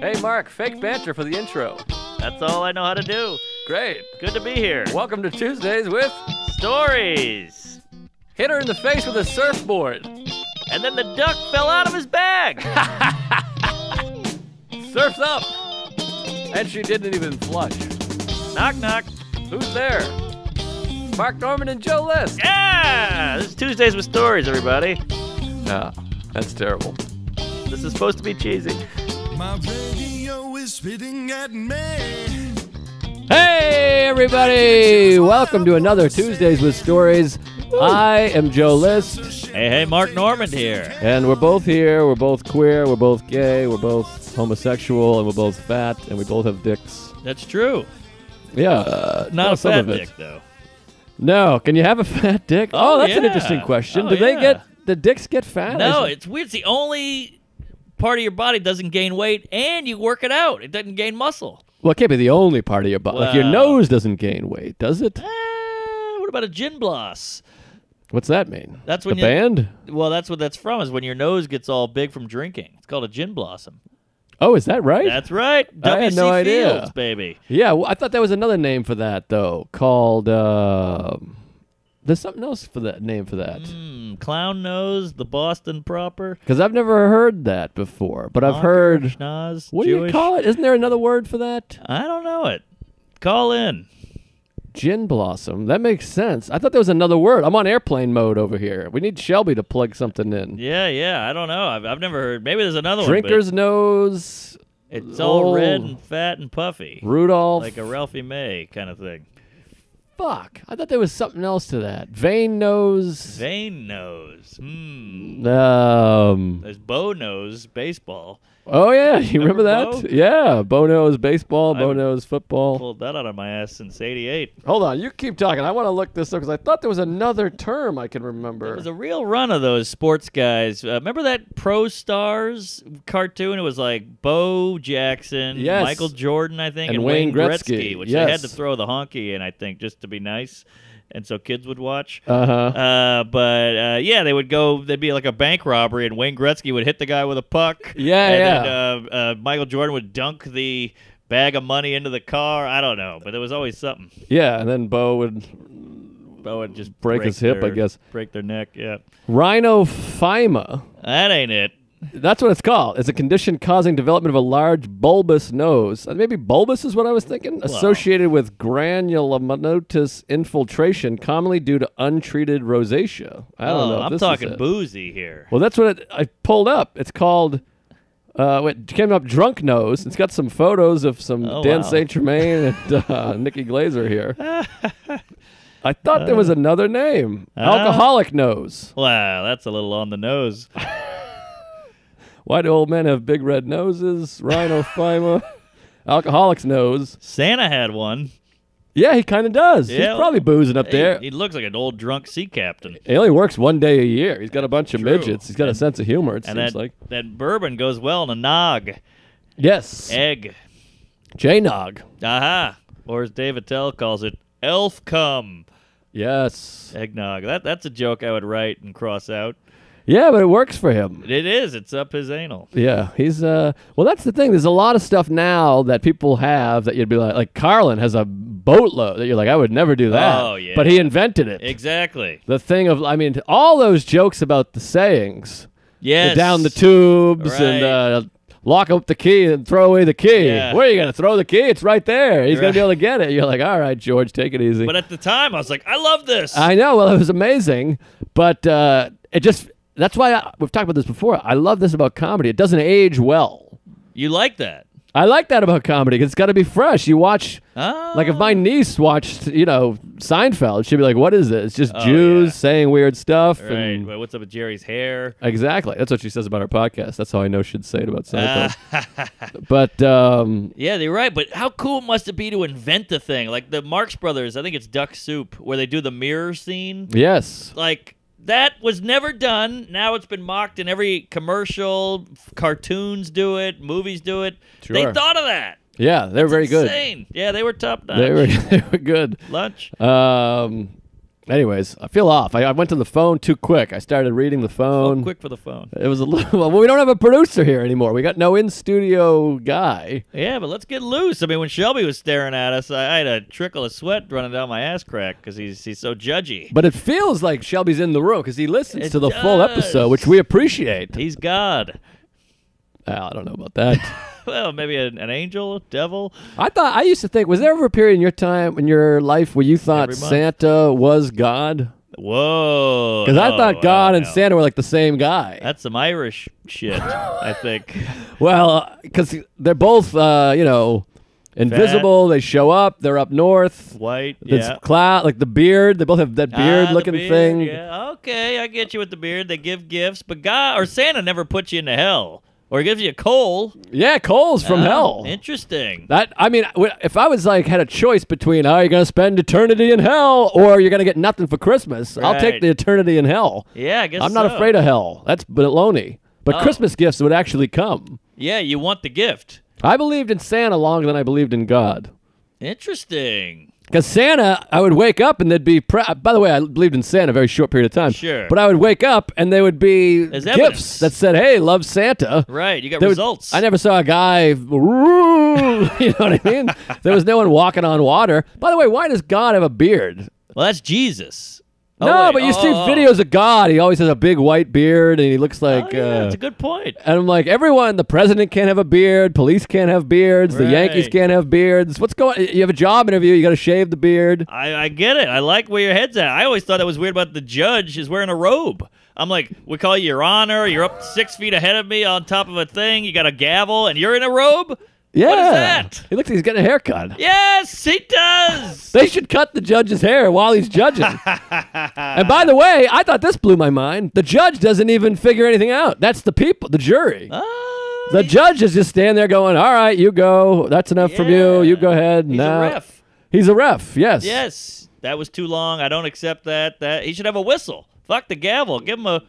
Hey, Mark, fake banter for the intro. That's all I know how to do. Great. Good to be here. Welcome to Tuesdays with Stories. Hit her in the face with a surfboard. And then the duck fell out of his bag. Surf's up. And she didn't even flush. Knock, knock. Who's there? Mark Norman and Joe List. Yeah! This is Tuesdays with Stories, everybody. Nah, that's terrible. This is supposed to be cheesy. My radio is spitting at me. Hey, everybody! Welcome to another Tuesdays with Stories. I am Joe List. Hey, Mark Norman here. And we're both here. We're both queer. We're both gay. We're both homosexual. And we're both fat. And we both have dicks. That's true. Yeah. Not a fat dick, though. No. Can you have a fat dick? Oh, that's an interesting question. Do they get... The dicks get fat? No, it's weird. It's the only part of your body doesn't gain weight, and you work it out. It doesn't gain muscle. Well, it can't be the only part of your body. Well, like your nose doesn't gain weight, does it? What about a gin bloss? What's that mean? That's when the band? Well, that's what that's from, is when your nose gets all big from drinking. It's called a gin blossom. Oh, is that right? That's right. I had no idea. Fields, baby. Yeah, well, I thought there was another name for that, though, called... There's something else for that name for that. Clown nose, the Boston proper. Because I've never heard that before, but I've heard. Schnoz, what Jewish. Do you call it? Isn't there another word for that? I don't know it. Call in. Gin blossom. That makes sense. I thought there was another word. I'm on airplane mode over here. We need Shelby to plug something in. Yeah. I don't know. I've never heard. Maybe there's another one. Drinker's nose. It's all red and fat and puffy. Rudolph. Like a Ralphie May kind of thing. Fuck. I thought there was something else to that. Vein nose. Vein nose. There's Bo Nose baseball. Oh, yeah. You remember that? Bo? Yeah. Bo Nose baseball, Bo Nose football. Pulled that out of my ass since 88. Hold on. You keep talking. I want to look this up because I thought there was another term I can remember. There was a real run of those sports guys. Remember that Pro Stars cartoon? It was like Bo Jackson, Michael Jordan, I think, and Wayne Gretzky, which they had to throw the honky in, I think, just to be nice, and so kids would watch. Yeah, they would go. They'd be like a bank robbery, and Wayne Gretzky would hit the guy with a puck. And then, Michael Jordan would dunk the bag of money into the car. I don't know, but there was always something. Yeah, and then Bo would just break his hip, I guess. Break their neck. Yeah. Rhinophyma. That ain't it. That's what it's called. It's a condition causing development of a large bulbous nose. Maybe bulbous is what I was thinking. Wow. Associated with granulomatous infiltration, commonly due to untreated rosacea. I don't know. I'm talking boozy here. Well, that's what I pulled up. It's called. It came up drunk nose. It's got some photos of some Dan St. Germain and Nikki Glaser here. I thought there was another name. Alcoholic nose. Wow, that's a little on the nose. Why do old men have big red noses? Rhinophyma. Alcoholic's nose. Santa had one. Yeah, he kind of does. Yeah, he's probably boozing up there. He looks like an old drunk sea captain. He only works one day a year. He's got a bunch of midgets. He's got a sense of humor, it seems like. That bourbon goes well in a nog. Yes. Egg. J-nog. Aha. Or as Dave Attell calls it, elf cum. Yes. Eggnog. That's a joke I would write and cross out. Yeah, but it works for him. It is. It's up his anal. Yeah. He's, well, that's the thing. There's a lot of stuff now that people have that you'd be like Carlin has a boatload that you're like, I would never do that. Oh, yeah. But he invented it. Exactly. The thing of, I mean, all those jokes about the sayings. Yes. The down the tubes and lock up the key and throw away the key. Yeah. Where are you going to throw the key? It's right there. He's going to be able to get it. You're like, all right, George, take it easy. But at the time, I was like, I love this. I know. Well, it was amazing. But it just... That's why we've talked about this before. I love this about comedy. It doesn't age well. You like that? I like that about comedy because it's got to be fresh. You watch, like if my niece watched, you know, Seinfeld, she'd be like, what is this? It's just Jews saying weird stuff. Right. And well, what's up with Jerry's hair? Exactly. That's what she says about our podcast. That's how I know she'd say it about Seinfeld. But yeah, they're right. But how cool must it be to invent the thing? Like the Marx Brothers, I think it's Duck Soup, where they do the mirror scene. Yes. Like... That was never done. Now it's been mocked in every commercial. Cartoons do it. Movies do it. Sure. They thought of that. Yeah, they're very good. Insane. Yeah, they were top notch. They were good. Lunch. Anyways, I feel off. I went to the phone too quick. I started reading the phone. Quick for the phone. It was a little. Well, we don't have a producer here anymore. We got no in-studio guy. Yeah, but let's get loose. I mean, when Shelby was staring at us, I had a trickle of sweat running down my ass crack because he's so judgy. But it feels like Shelby's in the room because he listens to the full episode, which we appreciate. He's God. I don't know about that. Well, maybe an angel, devil. I used to think, was there ever a period in your time, in your life, where you thought Santa was God? Whoa. Because I thought God and Santa were like the same guy. That's some Irish shit, I think. Well, because they're both, you know, invisible. Fat. They show up. They're up north. White. It's cloud, like the beard. They both have that beard-looking thing. Yeah. Okay, I get you with the beard. They give gifts. But God or Santa never puts you into hell. Or it gives you a coal. Yeah, coals from hell. Interesting. That I mean, if I was like had a choice between, oh, you're gonna spend eternity in hell, or you're gonna get nothing for Christmas, right. I'll take the eternity in hell. Yeah, I guess I'm not afraid of hell. That's baloney. But Christmas gifts would actually come. Yeah, you want the gift. I believed in Santa longer than I believed in God. Interesting. Because Santa, I would wake up and there'd be... By the way, I believed in Santa a very short period of time. Sure. But I would wake up and there would be gifts that said, hey, love Santa. Right, you got results. I never saw a guy... you know what I mean? There was no one walking on water. By the way, why does God have a beard? Well, that's Jesus. Oh, no, wait. But you see videos of God. He always has a big white beard and he looks like... that's a good point. And I'm like, everyone, the president can't have a beard. Police can't have beards. Right. The Yankees can't have beards. What's going on? You have a job interview. You got to shave the beard. I get it. I like where your head's at. I always thought that was weird about the judge is wearing a robe. I'm like, we call you Your Honor. You're up 6 feet ahead of me on top of a thing. You got a gavel and you're in a robe? Yeah. What is that? He looks like he's getting a haircut. Yes, he does. They should cut the judge's hair while he's judging. And by the way, I thought this blew my mind. The judge doesn't even figure anything out. That's the people, the jury. The judge is just standing there going, all right, you go. That's enough from you. You go ahead. He's a ref. He's a ref, yes. Yes. That was too long. I don't accept that. He should have a whistle. Fuck the gavel. Give him a...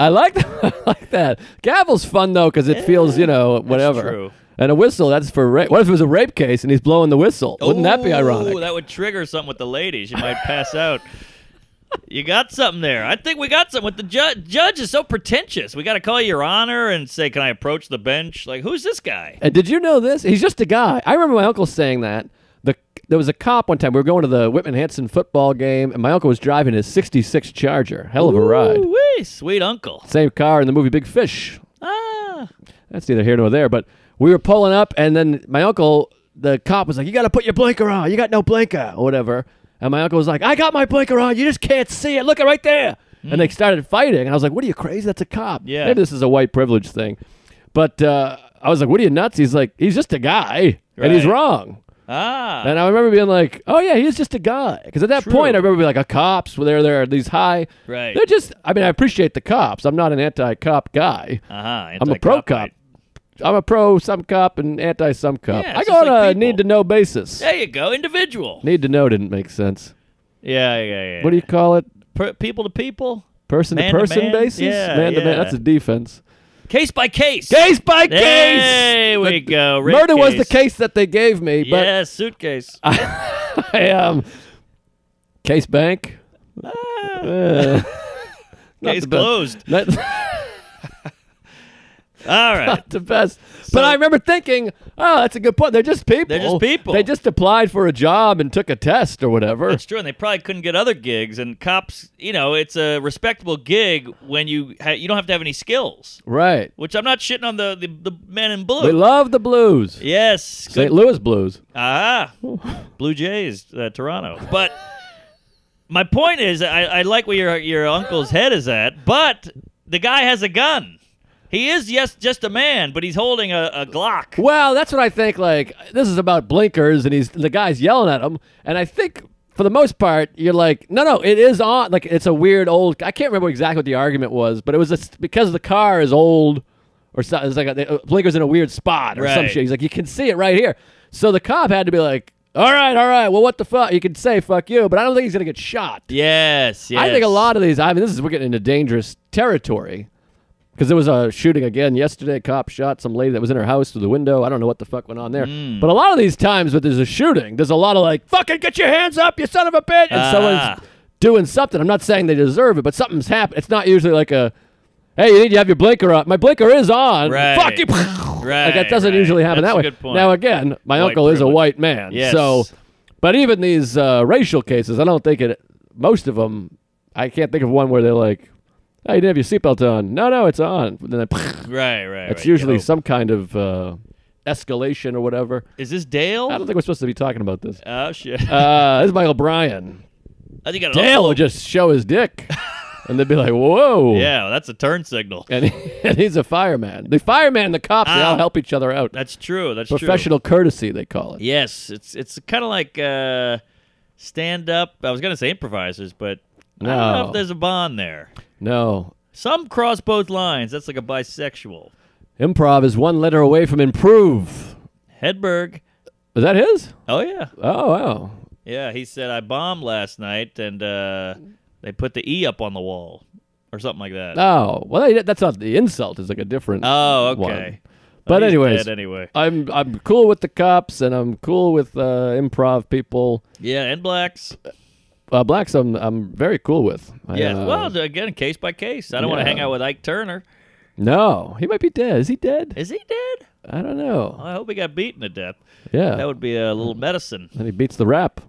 I like that. I like that. Gavel's fun, though, because it feels, you know, whatever. That's true. And a whistle, that's for rape. What if it was a rape case and he's blowing the whistle? Wouldn't that be ironic? That would trigger something with the lady. She might pass out. You got something there. I think we got something with the judge. Judge is so pretentious. We got to call Your Honor and say, can I approach the bench? Like, who's this guy? And did you know this? He's just a guy. I remember my uncle saying that. There was a cop one time. We were going to the Whitman-Hanson football game, and my uncle was driving his 66 Charger. Hell of a ride. Wee, sweet uncle. Same car in the movie Big Fish. Ah. That's neither here nor there, but... We were pulling up, and then my uncle, the cop, was like, you got to put your blinker on. You got no blinker, or whatever. And my uncle was like, I got my blinker on. You just can't see it. Look, it right there. Mm. And they started fighting. And I was like, what are you, crazy? That's a cop. Yeah. Maybe this is a white privilege thing. But I was like, what are you, nuts? He's like, he's just a guy, and he's wrong. Ah. And I remember being like, oh, yeah, he's just a guy. Because at that point, I remember being like, cops, they're these high. Right. They're just, I mean, I appreciate the cops. I'm not an anti-cop guy. I'm a pro-cop. Right. I'm a pro some cop and anti some cop. Yeah, I go on a need to know basis. There you go, individual. Need to know didn't make sense. Yeah. What do you call it? People to people? Person to person basis? Man to man. That's a defense. Case by case. Case by case. There we go. Murder was the case that they gave me. But yeah, suitcase. I case bank. Case closed. All right. Not the best. So, but I remember thinking, oh, that's a good point. They're just people. They're just people. They just applied for a job and took a test or whatever. That's true, and they probably couldn't get other gigs. And cops, you know, it's a respectable gig when you don't have to have any skills. Right. Which I'm not shitting on the men in blue. We love the blues. Yes. St. Louis Blues. Blue Jays, Toronto. But my point is, I like where your uncle's head is at, but the guy has a gun. He is, yes, just a man, but he's holding a Glock. Well, that's what I think. Like, this is about blinkers, and the guy's yelling at him. And I think, for the most part, you're like, no, it is on. Like, it's a weird old. I can't remember exactly what the argument was, but it was because the car is old, or something. It's like a blinker's in a weird spot or some shit. He's like, you can see it right here. So the cop had to be like, all right. Well, what the fuck? You can say fuck you, but I don't think he's gonna get shot. Yes. I think a lot of these. I mean, we're getting into dangerous territory. Because there was a shooting again yesterday. A cop shot some lady that was in her house through the window. I don't know what the fuck went on there. Mm. But a lot of these times when there's a shooting, there's a lot of like, fucking get your hands up, you son of a bitch. And someone's doing something. I'm not saying they deserve it, but something's happened. It's not usually like a, hey, you need to have your blinker up. My blinker is on. Right. Fuck you. Right. Like that doesn't usually happen that way. That's a good point. Now, again, my uncle is a white man. Yes. So, but even these racial cases, I don't think it, most of them, I can't think of one where they're like, oh, you didn't have your seatbelt on. No, no, it's on. Then right. It's usually some kind of escalation or whatever. Is this Dale? I don't think we're supposed to be talking about this. Oh, shit. This is Michael Bryan. I think Dale would just show his dick. And they'd be like, whoa. Yeah, well, that's a turn signal. And he's a fireman. The fireman and the cops, they all help each other out. That's true. That's professional courtesy, they call it. Yes. It's kind of like stand-up. I was going to say improvisers, but no. I don't know if there's a bond there. No. Some cross both lines. That's like a bisexual. Improv is one letter away from improve. Hedberg. Is that his? Oh, yeah. Oh, wow. Yeah, he said, I bombed last night, and... they put the E up on the wall or something like that. Oh, well, that's not the insult. It's like a different one. But anyways, I'm cool with the cops, and I'm cool with improv people. Yeah, and blacks. Blacks I'm very cool with. Yeah, well, again, case by case. I don't want to hang out with Ike Turner. No, he might be dead. Is he dead? Is he dead? I don't know. Well, I hope he got beaten to death. Yeah. That would be a little medicine. And he beats the rap.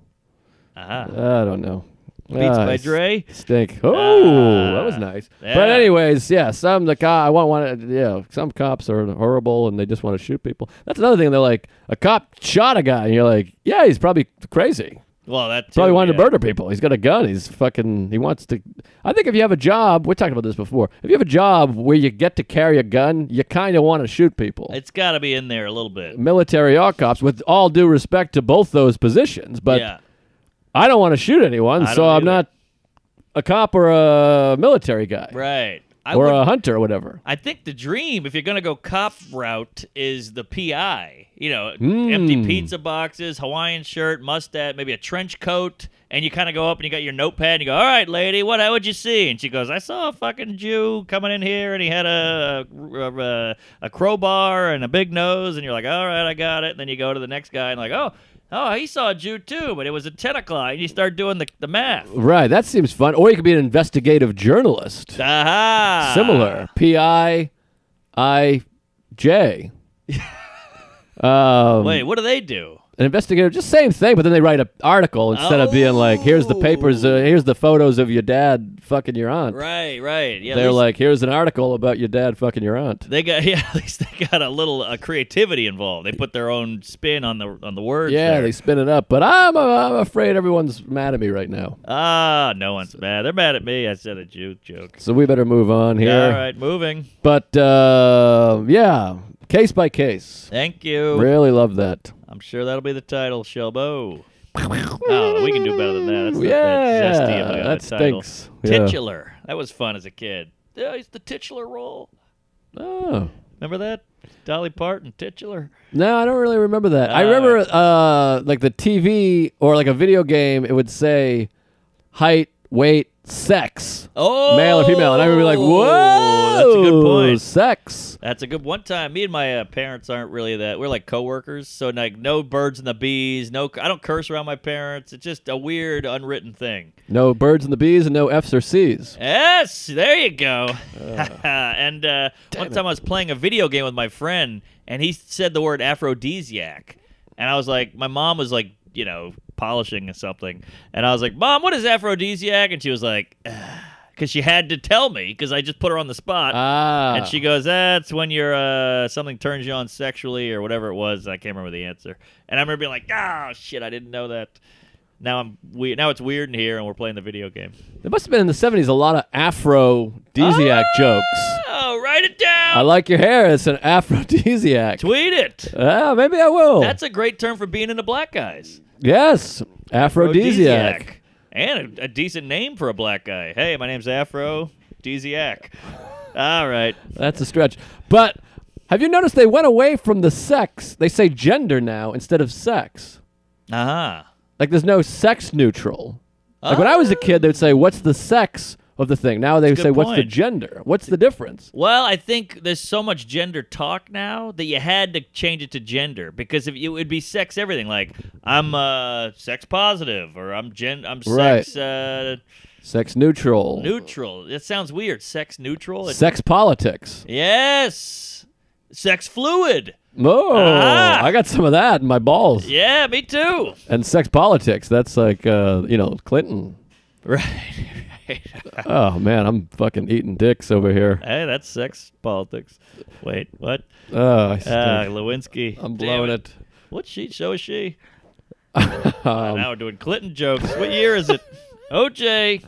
I don't know. Beats by Dre. Stink. Oh, that was nice. Yeah. But anyways, yeah, some cops are horrible and they just want to shoot people. That's another thing. They're like, a cop shot a guy, and you're like, yeah, he's probably crazy. Well, that too, probably wanted to murder people. He's got a gun. He's fucking. He wants to. I think if you have a job, we talked about this before. If you have a job where you get to carry a gun, you kind of want to shoot people. It's got to be in there a little bit. Military or cops, with all due respect to both those positions, but. Yeah. I don't want to shoot anyone, so I'm not a cop or a military guy. Right. Or a hunter or whatever. I think the dream, if you're going to go cop route, is the PI. You know, empty pizza boxes, Hawaiian shirt, mustache, maybe a trench coat, and you kind of go up and you got your notepad and you go, all right, lady, how would you see? And she goes, I saw a fucking Jew coming in here and he had a crowbar and a big nose, and you're like, all right, I got it. And then you go to the next guy and like, oh, he saw a Jew too, but it was at 10 o'clock. You start doing the math. Right, that seems fun. Or you could be an investigative journalist. Aha! Similar. PIIJ. Wait, what do they do? An investigator, just same thing, but then they write an article instead of being like, here's the papers, here's the photos of your dad fucking your aunt. Right. Yeah, they're like, here's an article about your dad fucking your aunt. They got at least they got a little creativity involved. They put their own spin on the words. Yeah, they spin it up. But I'm afraid everyone's mad at me right now. No one's mad. They're mad at me. I said a joke. So we better move on here. All right, moving. But yeah, case by case. Thank you. Really love that. I'm sure that'll be the title, Shelbo. Oh, we can do better than that. That's not that zesty about the title. Stinks. Titular. Yeah. That was fun as a kid. Yeah, it's the titular role. Oh. Remember that? Dolly Parton, titular. No, I don't really remember that. I remember like the TV or like a video game, it would say height, weight, sex. Oh. Male or female. And I would be like, whoa. That's a good point. Sex. That's a good one time. Me and my parents aren't really that. We're like coworkers, so like no birds and the bees. No, I don't curse around my parents. It's just a weird unwritten thing. No birds and the bees, and no F's or C's. Yes, there you go. And one time I was playing a video game with my friend, and he said the word aphrodisiac, and I was like, my mom was like, you know, polishing or something, and I was like, Mom, what is aphrodisiac? And she was like. Because she had to tell me, because I just put her on the spot. And she goes, that's when you're something turns you on sexually or whatever it was. I can't remember the answer. And I remember being like, oh, shit, I didn't know that. Now it's weird in here, and we're playing the video game. There must have been in the 70s a lot of aphrodisiac jokes. Oh, write it down. I like your hair. It's an aphrodisiac. Tweet it. Maybe I will. That's a great term for being into black guys. Yes, aphrodisiac. And a decent name for a black guy. Hey, my name's Aphrodisiac. All right. That's a stretch. But have you noticed they went away from the sex? They say gender now instead of sex. Like there's no sex neutral. Like when I was a kid, they would say, what's the sex of the thing. Now they say, what's the gender? What's the difference? Well, I think there's so much gender talk now that you had to change it to gender, because if it would be sex everything. Like, I'm sex positive, or I'm sex... sex neutral. Neutral. It sounds weird. Sex neutral. Sex politics. Yes. Sex fluid. Oh, I got some of that in my balls. Yeah, me too. And sex politics. That's like, Clinton. Right. Oh, man, I'm fucking eating dicks over here. Hey, that's sex politics. Wait, what? Oh, I see. Lewinsky. I'm blowing it. What show is she? Now we're doing Clinton jokes. What year is it? OJ.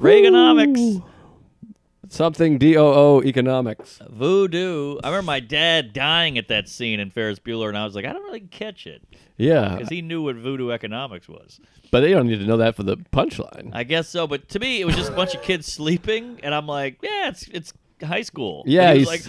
Reaganomics. Ooh. Something DOO economics. Voodoo. I remember my dad dying at that scene in Ferris Bueller, and I was like, I don't really catch it. Yeah. Because he knew what voodoo economics was. But they don't need to know that for the punchline. I guess so, but to me, it was just a bunch of kids sleeping, and I'm like, yeah, it's high school. Yeah. He was like,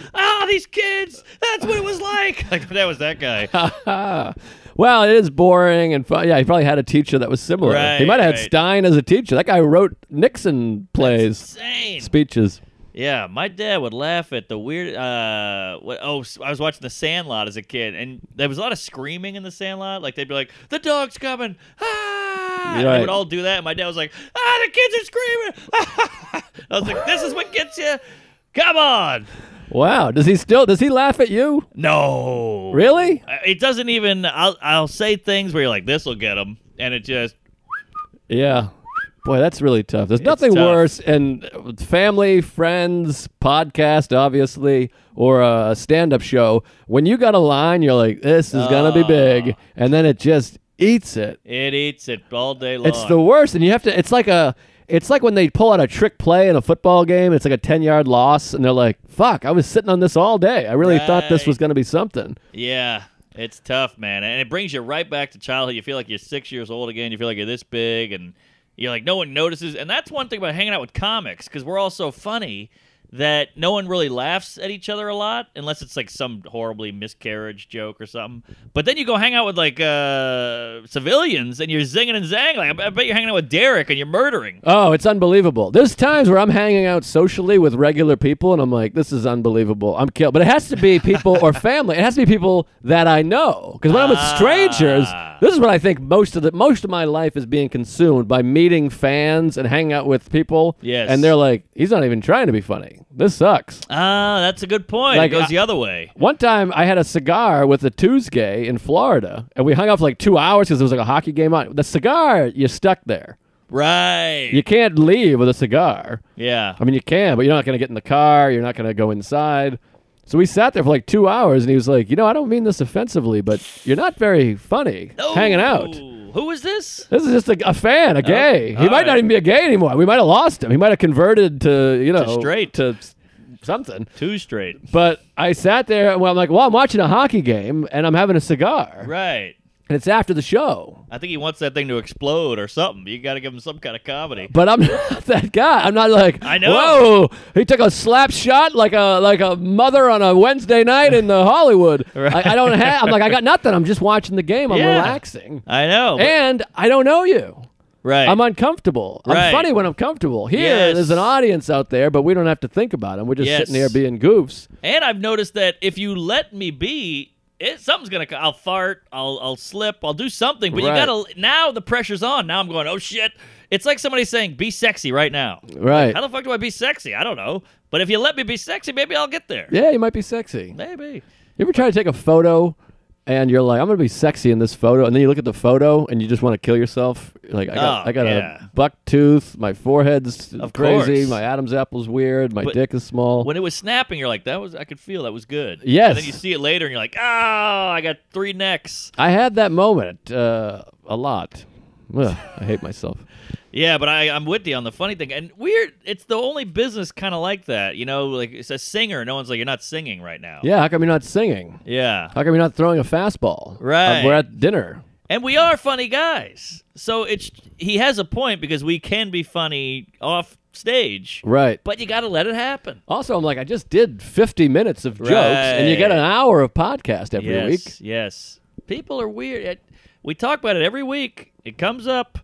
these kids, that's what it was like. Like, that was that guy. Well, it is boring, and yeah, he probably had a teacher that was similar. Right, he might have had Stein as a teacher. That guy wrote Nixon plays, speeches. Yeah, my dad would laugh at the weird. I was watching The Sandlot as a kid, and there was a lot of screaming in The Sandlot. Like they'd be like, "The dog's coming!" Ah, right. They would all do that. And my dad was like, "Ah, the kids are screaming!" Ah. I was like, "This is what gets you! Come on!" Wow, does he laugh at you? No. Really? It doesn't even, I'll say things where you're like, this will get him, and it just. Yeah. Boy, that's really tough. There's nothing worse, and family, friends, podcast, obviously, or a stand-up show. When you got a line, you're like, this is going to be big, and then it just eats it. It eats it all day long. It's the worst, and you have to, it's like when they pull out a trick play in a football game. It's like a 10-yard loss, and they're like, fuck, I was sitting on this all day. I really thought this was going to be something. Yeah, it's tough, man. And it brings you right back to childhood. You feel like you're 6 years old again. You feel like you're this big, and you're like, no one notices. And that's one thing about hanging out with comics, because we're all so funny that no one really laughs at each other a lot, unless it's like some horribly miscarriage joke or something. But then you go hang out with like civilians, and you're zinging and zanging. Like, I bet you're hanging out with Derek and you're murdering. Oh, it's unbelievable. There's times where I'm hanging out socially with regular people, and I'm like, this is unbelievable. I'm killed. But it has to be people or family. It has to be people that I know. Because when I'm with strangers, this is what I think most of my life is being consumed by, meeting fans and hanging out with people. Yes. And they're like, he's not even trying to be funny. This sucks. That's a good point. Like, it goes the other way. One time I had a cigar with a Tuesday in Florida, and we hung out for like 2 hours because there was like a hockey game on. The cigar, you're stuck there. Right. You can't leave with a cigar. Yeah. I mean, you can, but you're not going to get in the car. You're not going to go inside. So we sat there for like 2 hours, and he was like, I don't mean this offensively, but you're not very funny hanging out. Who is this? This is just a fan, a gay. He might not even be a gay anymore. We might have lost him. He might have converted to, to straight. To something. Too straight. But I sat there, and I'm like, I'm watching a hockey game, and I'm having a cigar. Right. And it's after the show. I think he wants that thing to explode or something. You got to give him some kind of comedy. But I'm not that guy. I'm not like, I know. Whoa, he took a slap shot like a mother on a Wednesday night in the Hollywood. Right. I don't have. I'm like, I got nothing. I'm just watching the game. I'm relaxing. I know. And I don't know you. Right. I'm uncomfortable. Right. I'm funny when I'm comfortable. Here, there's an audience out there, but we don't have to think about them. We're just sitting here being goofs. And I've noticed that if you let me be, something's gonna. I'll fart. I'll slip. I'll do something. But you gotta. Now the pressure's on. Now I'm going, oh shit! It's like somebody saying, "Be sexy right now." Right. Like, how the fuck do I be sexy? I don't know. But if you let me be sexy, maybe I'll get there. Yeah, you might be sexy. Maybe. You ever try to take a photo, and you're like, "I'm gonna be sexy in this photo," and then you look at the photo, and you just want to kill yourself. You're like, I got a buck tooth. My forehead's crazy. My Adam's apple's weird. My dick is small. When it was snapping, you're like, I could feel that was good. Yes. And then you see it later, and you're like, I got three necks. I had that moment a lot. Ugh, I hate myself. Yeah, but I'm with you on the funny thing. And weird, it's the only business kind of like that. Like it's a singer. No one's like, you're not singing right now. Yeah, how come you're not singing? Yeah. How come you're not throwing a fastball? Right. We're at dinner. And we are funny guys. So he has a point, because we can be funny off stage. Right. But you got to let it happen. Also, I'm like, I just did 50 minutes of jokes, and you get an hour of podcast every week. Yes. People are weird. We talk about it every week. It comes up.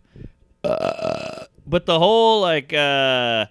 But the whole like, oh,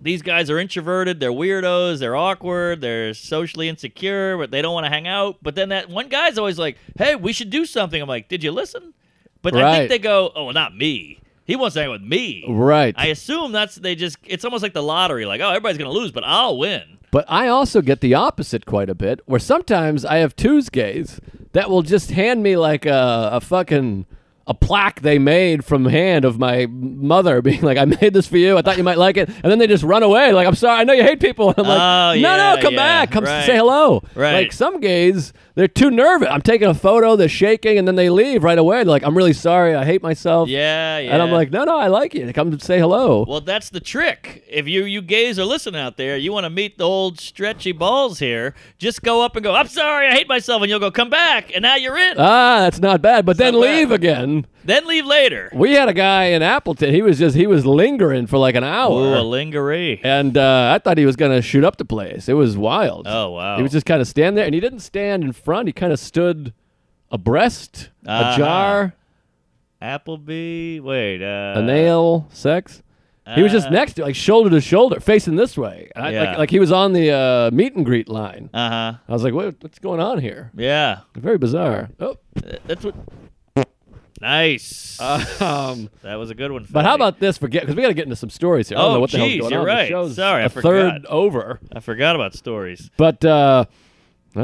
these guys are introverted, they're weirdos, they're awkward, they're socially insecure, but they don't want to hang out. But then that one guy's always like, hey, we should do something. I'm like, did you listen? But right. I think they go, oh, well, not me. He wants to hang with me. Right. I assume that's, they just, it's almost like the lottery. Like, oh, everybody's going to lose, but I'll win. But I also get the opposite quite a bit, where sometimes I have Tuesdays that will just hand me like a fucking... a plaque they made from hand of my mother being like, I made this for you. I thought you might like it. And then they just run away. Like, I'm sorry. I know you hate people. And I'm like, no, come back. Come say hello. Right. Like some gays, they're too nervous. I'm taking a photo. They're shaking. And then they leave right away. They're like, I'm really sorry. I hate myself. Yeah, yeah. And I'm like, no, I like you. Come say hello. Well, that's the trick. If you gays are listening out there, you want to meet the old stretchy balls here, just go up and go, I'm sorry. I hate myself. And you'll go, come back. And now you're in. Ah, that's not bad. But then leave again. Then leave later. We had a guy in Appleton. He was lingering for like an hour. Ooh, a lingerie. And I thought he was going to shoot up the place. It was wild. Oh, wow. He was just kind of standing there. And he didn't stand in front. He kind of stood abreast, ajar. Applebee. Wait. A nail. Sex. He was just next to, like shoulder to shoulder, facing this way. Like he was on the meet and greet line. Uh-huh. I was like, what's going on here? Yeah. Very bizarre. Oh. That's what... Nice. That was a good one. But how about this? Because we got to get into some stories here. I don't know what the hell's going on. Right. The show's sorry, I forgot. Third over. I forgot about stories. But that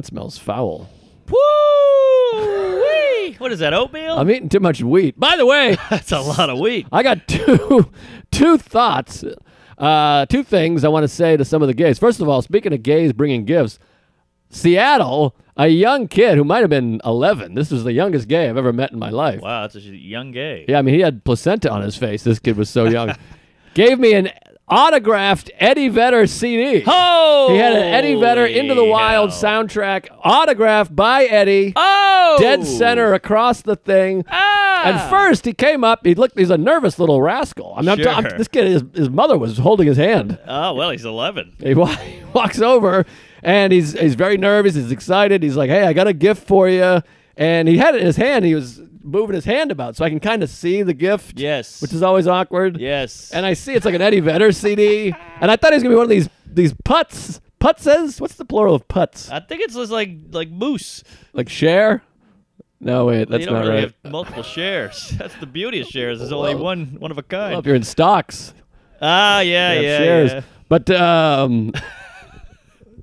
smells foul. Woo-wee! What is that, oatmeal? I'm eating too much wheat. By the way, that's a lot of wheat. I got two thoughts, two things I want to say to some of the gays. First of all, speaking of gays bringing gifts, Seattle. A young kid who might have been 11. This was the youngest gay I've ever met in my life. Wow, that's a young gay. Yeah, I mean, he had placenta on his face. This kid was so young. Gave me an autographed Eddie Vedder CD. Oh! He had an Eddie Vedder Into the Wild soundtrack autographed by Eddie. Oh! Dead center across the thing. Ah! And first, he came up. He looked. He's a nervous little rascal. I mean, sure. This kid, his mother was holding his hand. Oh, well, he's 11. He walks over. And he's very nervous. He's excited. He's like, hey, I got a gift for you. And he had it in his hand. He was moving his hand about, so I can kind of see the gift. Yes. Which is always awkward. Yes. And I see it's like an Eddie Vedder CD. And I thought he was going to be one of these putts. Putzes? What's the plural of putts? I think it's just like moose. Like share? No, wait, that's not right. You don't really have multiple shares. That's the beauty of shares. There's only one of a kind. Well, if you're in stocks. Ah, yeah, shares. Yeah. But,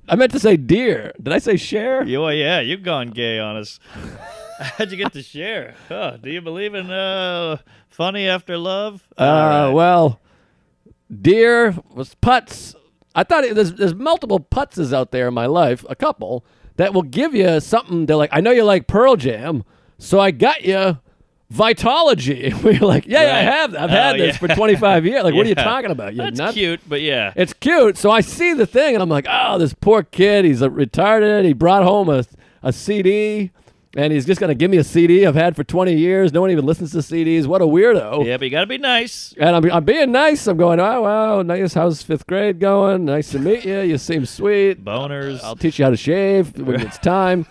I meant to say deer. Did I say share? Oh, yeah, you've gone gay on us. How'd you get to share? Oh, do you believe in funny after love? Right. Well, deer was putts. I thought there's multiple putzes out there in my life, a couple, that will give you something. They're like, I know you like Pearl Jam, so I got you Vitology. We're like, yeah, right. I have. I've had this for 25 years. Like, what are you talking about? You're That's nuts. Cute, but yeah. It's cute. So I see the thing, and I'm like, oh, this poor kid. He's a retarded. He brought home a CD, and he's just going to give me a CD I've had for 20 years. No one even listens to CDs. What a weirdo. Yeah, but you got to be nice. And I'm being nice. I'm going, oh, wow, nice. How's fifth grade going? Nice to meet you. You seem sweet. Boners. I'll teach you how to shave when it's time.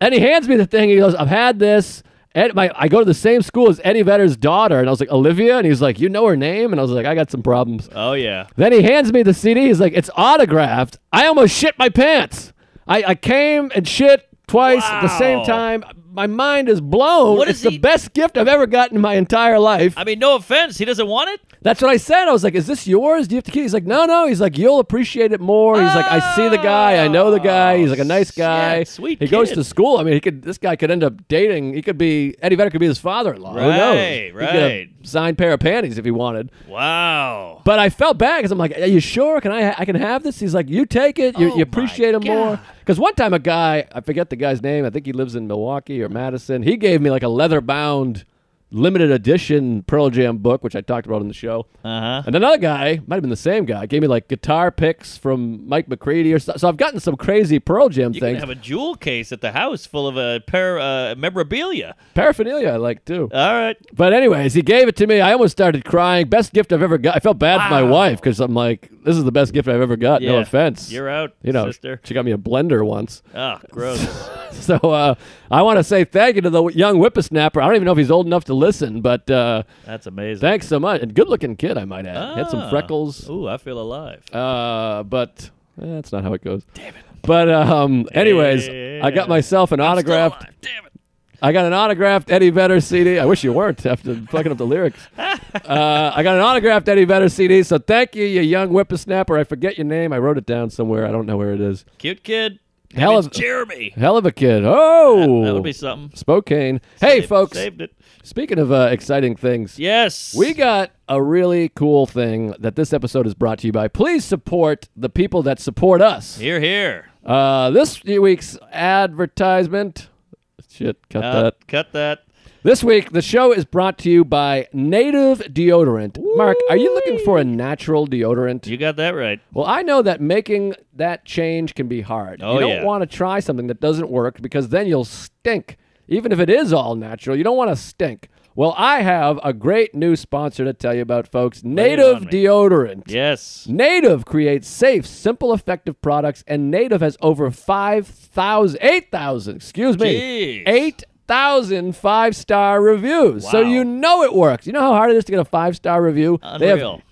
And he hands me the thing. He goes, I've had this. I go to the same school as Eddie Vedder's daughter, and I was like, Olivia? And he was like, you know her name? And I was like, I got some problems. Oh, yeah. Then he hands me the CD. He's like, it's autographed. I almost shit my pants. I came and shit twice at the same time. My mind is blown. It's the best gift I've ever gotten in my entire life. I mean, no offense. He doesn't want it? That's what I said. I was like, is this yours? Do you have to keep it? He's like, no. He's like, you'll appreciate it more. He's like, I see the guy. I know the guy. He's like a nice guy. Yeah, sweet kid. He goes to school. I mean, this guy could end up dating. Eddie Vedder could be his father-in-law. Right, who knows? Right. He could get a signed pair of panties if he wanted. Wow. But I felt bad because I'm like, are you sure? I can have this? He's like, you take it. You appreciate him more. Because one time a guy, I forget the guy's name. I think he lives in Milwaukee or Madison. He gave me like a leather-bound limited edition Pearl Jam book, which I talked about on the show. Uh-huh. And another guy, might have been the same guy, gave me like guitar picks from Mike McCready or stuff. So I've gotten some crazy Pearl Jam things. You can have a jewel case at the house full of memorabilia. Paraphernalia I like too. All right. But anyways, he gave it to me. I almost started crying. Best gift I've ever got. I felt bad for my wife because I'm like, this is the best gift I've ever got. Yeah. No offense. You're out, sister. She got me a blender once. Oh, gross. So I want to say thank you to the young whippersnapper. I don't even know if he's old enough to listen, but that's amazing. Thanks so much. And good-looking kid, I might add. Ah, had some freckles. Ooh, I feel alive. But that's not how it goes. Damn it. But anyways, I got myself an autographed. Damn it. I got an autographed Eddie Vedder CD. I wish you weren't after fucking up the lyrics. I got an autographed Eddie Vedder CD, so thank you, you young whippersnapper. I forget your name. I wrote it down somewhere. I don't know where it is. Cute kid. Hell of Jeremy. Hell of a kid. Oh. That'll be something. Spokane. Hey, folks. Saved it. Speaking of exciting things. Yes. We got a really cool thing that this episode is brought to you by. Please support the people that support us. Hear, hear. This week's advertisement... Shit, cut that. Cut that. This week, the show is brought to you by Native Deodorant. Woo! Mark, are you looking for a natural deodorant? You got that right. Well, I know that making that change can be hard. Oh, you don't want to try something that doesn't work because then you'll stink. Even if it is all natural, you don't want to stink. Well, I have a great new sponsor to tell you about, folks. Native Deodorant. Yes. Native creates safe, simple, effective products, and Native has over 8,000 five-star reviews. Wow. So you know it works. You know how hard it is to get a five-star review? Unreal.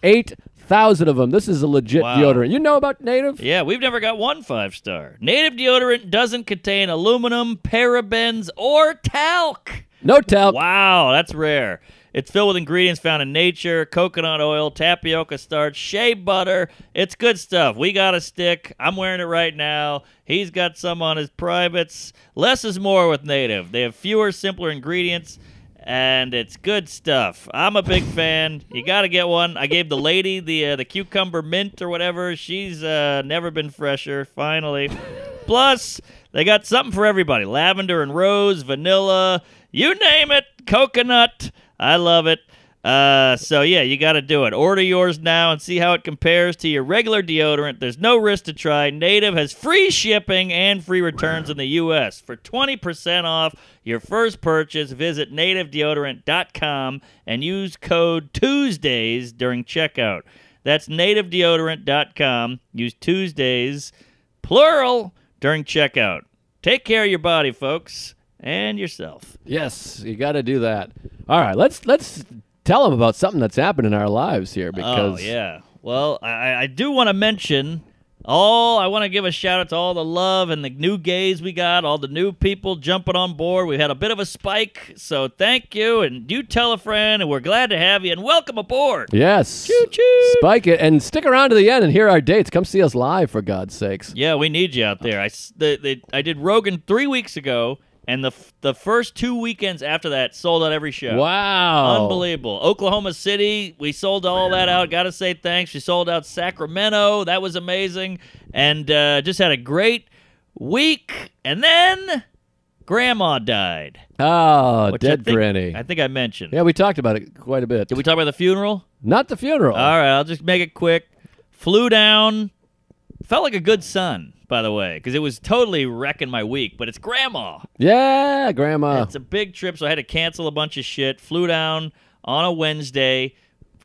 They have 8,000 of them. This is a legit deodorant. You know about Native? Yeah, we've never got one five-star. Native Deodorant doesn't contain aluminum, parabens, or talc. No talc. Wow, that's rare. It's filled with ingredients found in nature, coconut oil, tapioca starch, shea butter. It's good stuff. We got a stick. I'm wearing it right now. He's got some on his privates. Less is more with Native. They have fewer, simpler ingredients, and it's good stuff. I'm a big fan. You got to get one. I gave the lady the cucumber mint or whatever. She's never been fresher, finally. Plus, they got something for everybody. Lavender and rose, vanilla. You name it, coconut. I love it. So, yeah, you got to do it. Order yours now and see how it compares to your regular deodorant. There's no risk to try. Native has free shipping and free returns in the U.S. For 20% off your first purchase, visit nativedeodorant.com and use code TUESDAYS during checkout. That's nativedeodorant.com. Use TUESDAYS, plural, during checkout. Take care of your body, folks. And yourself. Yes, you got to do that. All right, let's tell them about something that's happened in our lives here. Because well, I do want to mention I want to give a shout out to all the love and the new gays we got, all the new people jumping on board. We had a bit of a spike, so thank you, and you tell a friend, and we're glad to have you, and welcome aboard. Yes, choo choo, spike it, and stick around to the end and hear our dates. Come see us live, for God's sakes. Yeah, we need you out there. I did Rogan 3 weeks ago. And the first 2 weekends after that sold out every show. Wow. Unbelievable. Oklahoma City, we sold all that out. Got to say thanks. We sold out Sacramento. That was amazing. And just had a great week. And then Grandma died. Oh, dead granny. I think I mentioned. Yeah, we talked about it quite a bit. Did we talk about the funeral? Not the funeral. All right, I'll just make it quick. Flew down. Felt like a good son, by the way, because it was totally wrecking my week, but it's Grandma. Yeah, Grandma. It's a big trip, so I had to cancel a bunch of shit. Flew down on a Wednesday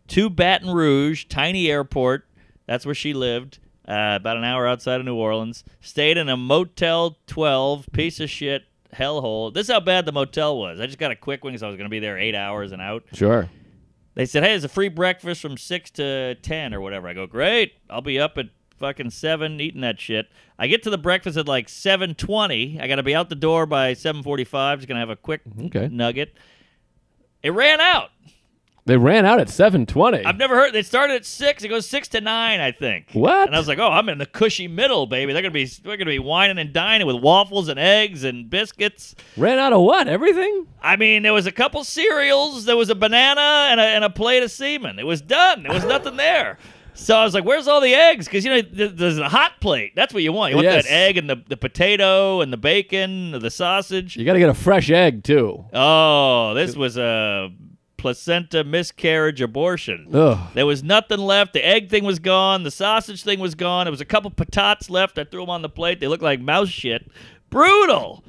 to Baton Rouge, tiny airport. That's where she lived, about an hour outside of New Orleans. Stayed in a Motel 12, piece of shit, hellhole. This is how bad the motel was. I just got a quick one because I was going to be there 8 hours and out. Sure. They said, hey, there's a free breakfast from 6 to 10 or whatever. I go, great. I'll be up at fucking 7 eating that shit. I get to the breakfast at like 7:20. I gotta be out the door by 7:45. Just gonna have a quick nugget. It ran out. They ran out at 7:20. I've never heard. They started at 6. It goes 6 to 9, I think. What? And I was like, oh, I'm in the cushy middle, baby. They're gonna be whining and dining with waffles and eggs and biscuits. Ran out of what? Everything? I mean, there was a couple cereals. There was a banana and a plate of semen. It was done. There was nothing there. So I was like, where's all the eggs? Because, you know, there's a hot plate. That's what you want. You want that egg and the potato and the bacon, the sausage. You got to get a fresh egg, too. Oh, this was a placenta miscarriage abortion. Ugh. There was nothing left. The egg thing was gone. The sausage thing was gone. There was a couple patates left. I threw them on the plate. They looked like mouse shit. Brutal.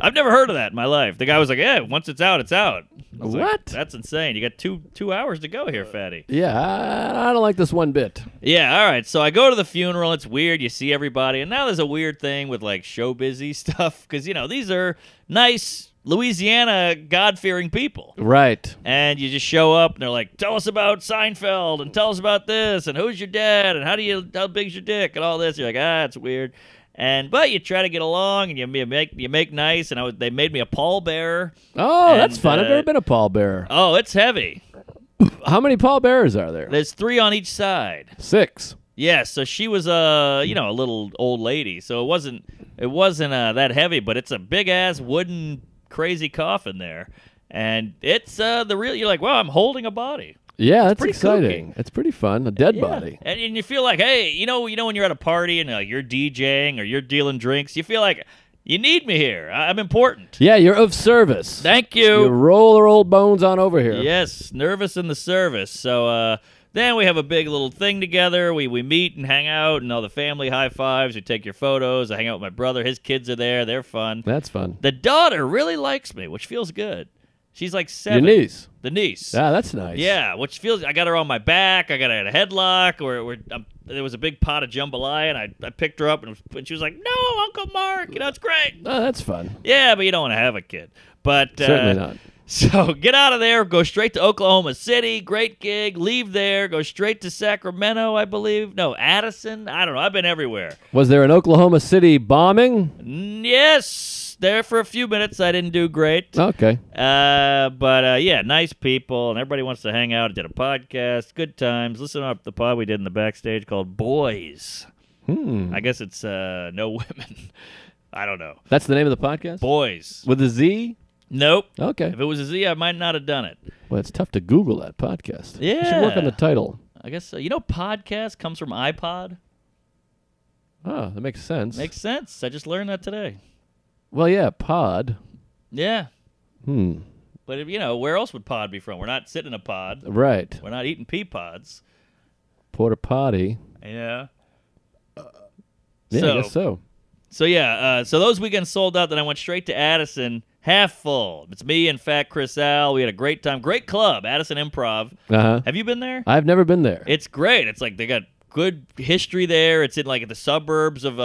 I've never heard of that in my life. The guy was like, yeah, once it's out, it's out. What? Like, that's insane. You got two hours to go here, fatty. Yeah, I don't like this one bit. Yeah, all right. So I go to the funeral. It's weird. You see everybody. And now there's a weird thing with, like, show-busy stuff because, you know, these are nice Louisiana God-fearing people. Right. And you just show up, and they're like, tell us about Seinfeld, and tell us about this, and who's your dad, and how big's your dick, and all this. You're like, ah, it's weird. But you try to get along, and you make nice, and they made me a pallbearer. Oh, and that's fun. I've never been a pallbearer. Oh, it's heavy. How many pallbearers are there? There's 3 on each side. 6. Yeah, so she was a little old lady, so it wasn't that heavy, but it's a big ass wooden crazy coffin there, and it's the real. You're like, wow, I'm holding a body. Yeah, that's exciting. Kooky. It's pretty fun. A dead body. And you feel like, hey, you know, when you're at a party and you're DJing or you're dealing drinks, you feel like, you need me here. I'm important. Yeah, you're of service. Thank you. You roll our old bones on over here. Yes, nervous in the service. So then we have a big little thing together. We meet and hang out and all the family high fives. We take your photos. I hang out with my brother. His kids are there. They're fun. That's fun. The daughter really likes me, which feels good. She's like 7. Your niece. The niece. Ah, that's nice. Yeah, which feels... I got her on my back. I got her in a headlock. There was a big pot of jambalaya, and I picked her up, and she was like, no, Uncle Mark, it's great. Oh, that's fun. Yeah, but you don't want to have a kid. But certainly not. So get out of there. Go straight to Oklahoma City. Great gig. Leave there. Go straight to Sacramento, I believe. No, Addison. I don't know. I've been everywhere. Was there an Oklahoma City bombing? Yes. There for a few minutes. I didn't do great. Okay. But nice people, and everybody wants to hang out. I did a podcast. Good times. Listen up the pod we did in the backstage called Boys. I guess it's no women. I don't know. That's the name of the podcast? Boys. With a Z? Nope. Okay. If it was a Z, I might not have done it. Well, it's tough to Google that podcast. Yeah. You should work on the title. I guess so. You know podcast comes from iPod? Oh, that makes sense. Makes sense. I just learned that today. Well, yeah, pod. Yeah. But, where else would pod be from? We're not sitting in a pod. Right. We're not eating pea pods. Porta potty. Yeah. Yeah, I guess so. So, yeah, so those weekends sold out, then I went straight to Addison, half full. It's me and Fat Chris Al. We had a great time. Great club, Addison Improv. Uh-huh. Have you been there? I've never been there. It's great. It's like they got good history there. It's in, like, the suburbs of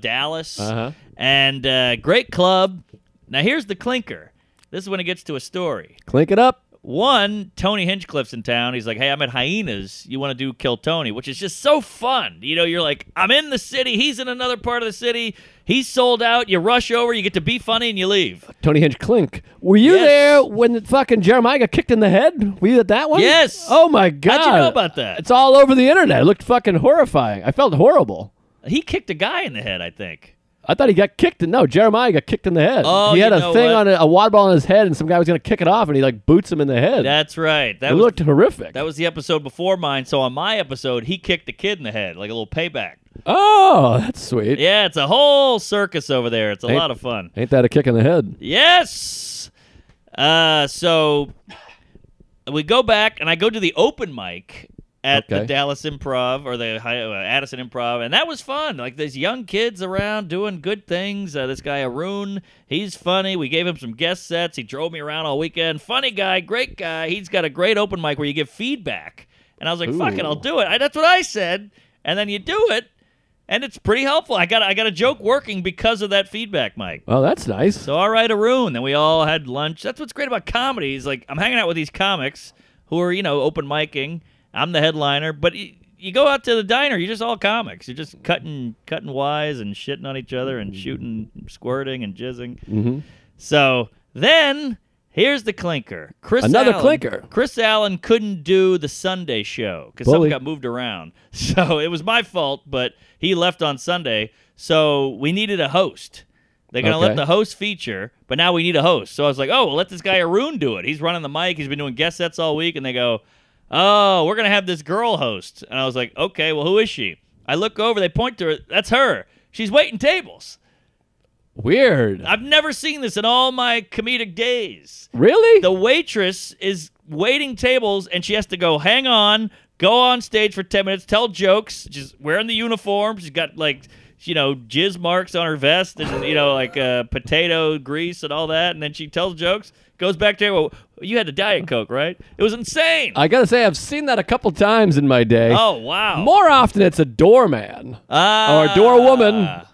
Dallas. Uh-huh. And great club. Now, here's the clinker. This is when it gets to a story. Clink it up. One, Tony Hinchcliffe's in town. He's like, hey, I'm at Hyenas. You want to do Kill Tony, which is just so fun. You know, you're like, I'm in the city. He's in another part of the city. He's sold out. You rush over. You get to be funny, and you leave. Tony Hinchcliffe. Were you there when the fucking Jeremiah got kicked in the head? Were you at that one? Yes. Oh, my God. How'd you know about that? It's all over the internet. It looked fucking horrifying. I felt horrible. He kicked a guy in the head, I think. I thought he got kicked. No, Jeremiah got kicked in the head. Oh, he had a thing on a water ball on his head, and some guy was going to kick it off, and he like boots him in the head. That's right. It looked horrific. That was the episode before mine. So on my episode, he kicked a kid in the head, like a little payback. Oh, that's sweet. Yeah, it's a whole circus over there. It's a lot of fun. Ain't that a kick in the head? Yes. So we go back, and I go to the open mic at the Dallas Improv or the Addison Improv, and that was fun. Like, there's young kids around doing good things. This guy Arun, he's funny. We gave him some guest sets. He drove me around all weekend. Funny guy, great guy. He's got a great open mic where you give feedback. And I was like, ooh, fuck it, I'll do it. That's what I said. And then you do it, and it's pretty helpful. I got a joke working because of that feedback mic. Oh, that's nice. So, all right, Arun. Then we all had lunch. That's what's great about comedy is, like, I'm hanging out with these comics who are, open micing. I'm the headliner, but you go out to the diner, you're just all comics. You're just cutting wise and shitting on each other and shooting, squirting and jizzing. Mm-hmm. So then here's the clinker. Another clinker. Chris Allen couldn't do the Sunday show because something got moved around. So it was my fault, but he left on Sunday. So we needed a host. They're going to let the host feature, but now we need a host. So I was like, oh, well, let this guy Arun do it. He's running the mic. He's been doing guest sets all week, and they go, oh, we're going to have this girl host. And I was like, okay, well, who is she? I look over, they point to her. That's her. She's waiting tables. Weird. I've never seen this in all my comedic days. Really? The waitress is waiting tables, and she has to go, hang on, go on stage for 10 minutes, tell jokes. She's wearing the uniform. She's got, like, you know, jizz marks on her vest and, you know, like potato grease and all that. And then she tells jokes, goes back to, well, you had a Diet Coke, right? It was insane. I got to say, I've seen that a couple times in my day. Oh, wow. More often, it's a doorman or doorwoman.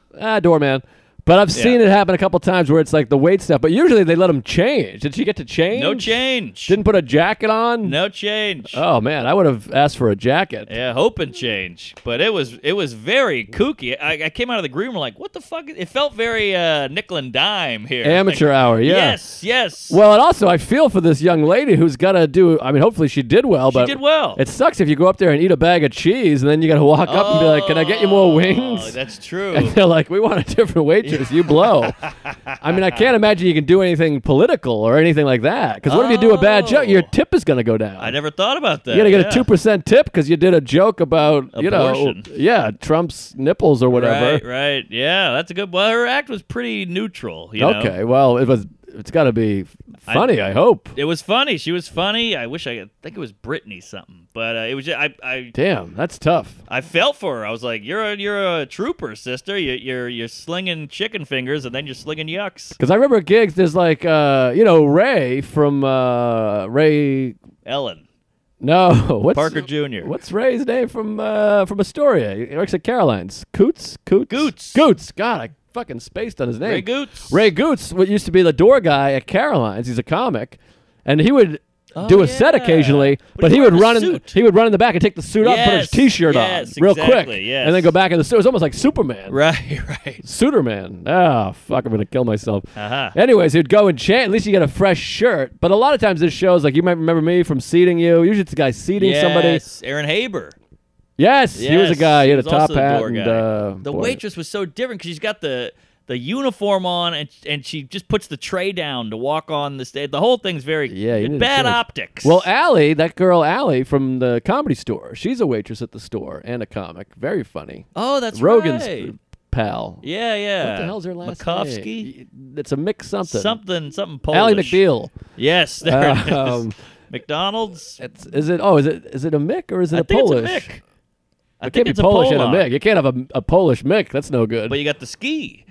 Doorman. But I've seen it happen a couple times where it's like the wait stuff. But usually they let them change. Did she get to change? No change. Didn't put a jacket on? No change. Oh, man. I would have asked for a jacket. Yeah, hope and change. But it was very kooky. I came out of the green room like, what the fuck? It felt very nickel and dime here. Amateur hour, yeah. Yes, yes. Well, and also I feel for this young lady who's got to do, I mean, hopefully she did well. But she did well. It sucks if you go up there and eat a bag of cheese and then you got to walk up and be like, can I get you more wings? Oh, that's true. And they're like, we want a different waitress. You blow. I mean, I can't imagine you can do anything political or anything like that. Because what if you do a bad joke? Your tip is going to go down. I never thought about that. You're going to get a 2% tip because you did a joke about, abortion. You know, Trump's nipples or whatever. Right, right. Yeah, that's a good. Well, her act was pretty neutral. You know? Well, it's got to be funny, I hope. It was funny. She was funny. I think it was Brittany something. But it was just, damn, that's tough. I felt for her. I was like, you're a trooper, sister. You're slinging chicken fingers and then you're slinging yucks. Because I remember gigs, there's like, Ray from Ray. Ellen. No. Parker Jr. What's Ray's name from Astoria? He works at Caroline's. Coots. God, I fucking spaced on his name. Ray Goots, what used to be the door guy at Caroline's. He's a comic, and he would do a set occasionally, but he would run in the back and take the suit off and put his T-shirt on real quick, and then go back in the suit. It was almost like Superman. Right. Suiterman. Oh, fuck, I'm going to kill myself. Anyways, he'd go and chant. At least you get a fresh shirt, but a lot of times this shows, like you might remember me from seating you. Usually it's a guy seating somebody. Aaron Haber. Yes, he was a guy. He had a top hat. And, the waitress was so different because she's got the uniform on, and she just puts the tray down to walk on the stage. The whole thing's very bad optics. Well, Allie, that girl Allie from the Comedy Store, she's a waitress at the store and a comic. Very funny. Oh, that's Rogan's right. Rogan's pal. Yeah. What the hell's her last name? Makovsky? It's a mix something. Something Polish. Allie McBeal. Yes, there it is. McDonald's? Is it a Mick or is it a Polish? I think it's a Mick. It can't be Polish and a Mick. You can't have a Polish Mick. That's no good. But you got the ski.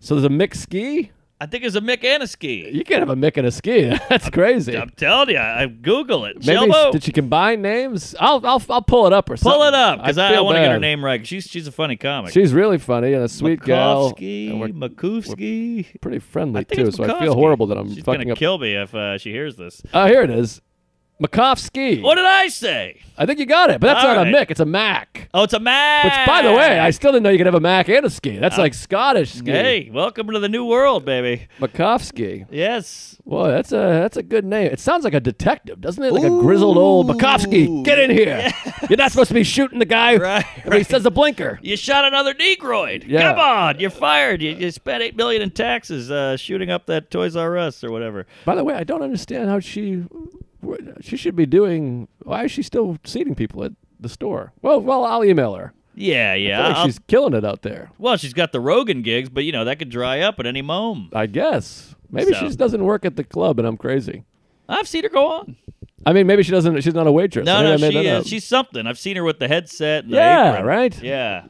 So there's a Mick ski? I think there's a Mick and a ski. You can't have a Mick and a ski. That's crazy. I'm telling you. I Google it. Maybe did she combine names? I'll pull it up or something. Pull it up because I want to get her name right. She's a funny comic. She's really funny and a sweet gal. Makovsky. Pretty friendly too. So I feel horrible that I'm fucking up. She's gonna kill me if she hears this. Oh, here it is. Makovsky. What did I say? I think you got it, but that's not a Mick. It's a Mac. Oh, it's a Mac. Which, by the way, I still didn't know you could have a Mac and a ski. That's like Scottish ski. Hey, welcome to the new world, baby. Makovsky. Yes. Boy, that's a good name. It sounds like a detective, doesn't it? Like a grizzled old Makovsky. Get in here. Yeah. You're not supposed to be shooting the guy. Right. He says a blinker. You shot another Negroid. Yeah. Come on. You're fired. You spent $8 million in taxes shooting up that Toys R Us or whatever. By the way, I don't understand how she should be doing. Why is she still seating people at the store? Well, I'll email her. Yeah. I feel like she's killing it out there. Well, she's got the Rogan gigs, but you know that could dry up at any moment. I guess maybe she just doesn't work at the club, and I'm crazy. I've seen her go on. I mean, maybe she doesn't. She's not a waitress. No, she is. She's something. I've seen her with the headset. And the apron. Right. Yeah.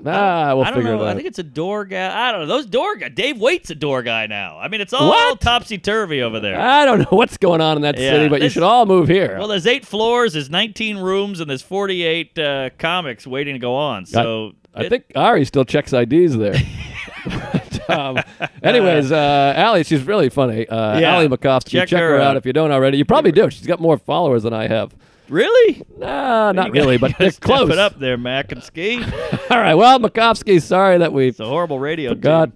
We'll figure it out. I think it's a door guy. I don't know. Those door guy. Dave Waite's a door guy now. I mean, it's all topsy turvy over there. I don't know what's going on in that city, but you should all move here. Well, there's 8 floors, there's 19 rooms, and there's 48 comics waiting to go on. So I think Ari still checks IDs there. Anyways, Allie, she's really funny. Allie Makovsky. Check her out if you don't already. You probably do. She's got more followers than I have. Really? Nah, not really, but they're close. Step it up there, Mac and Ski. All right. Well, Makovsky, sorry that we It's a horrible radio forgot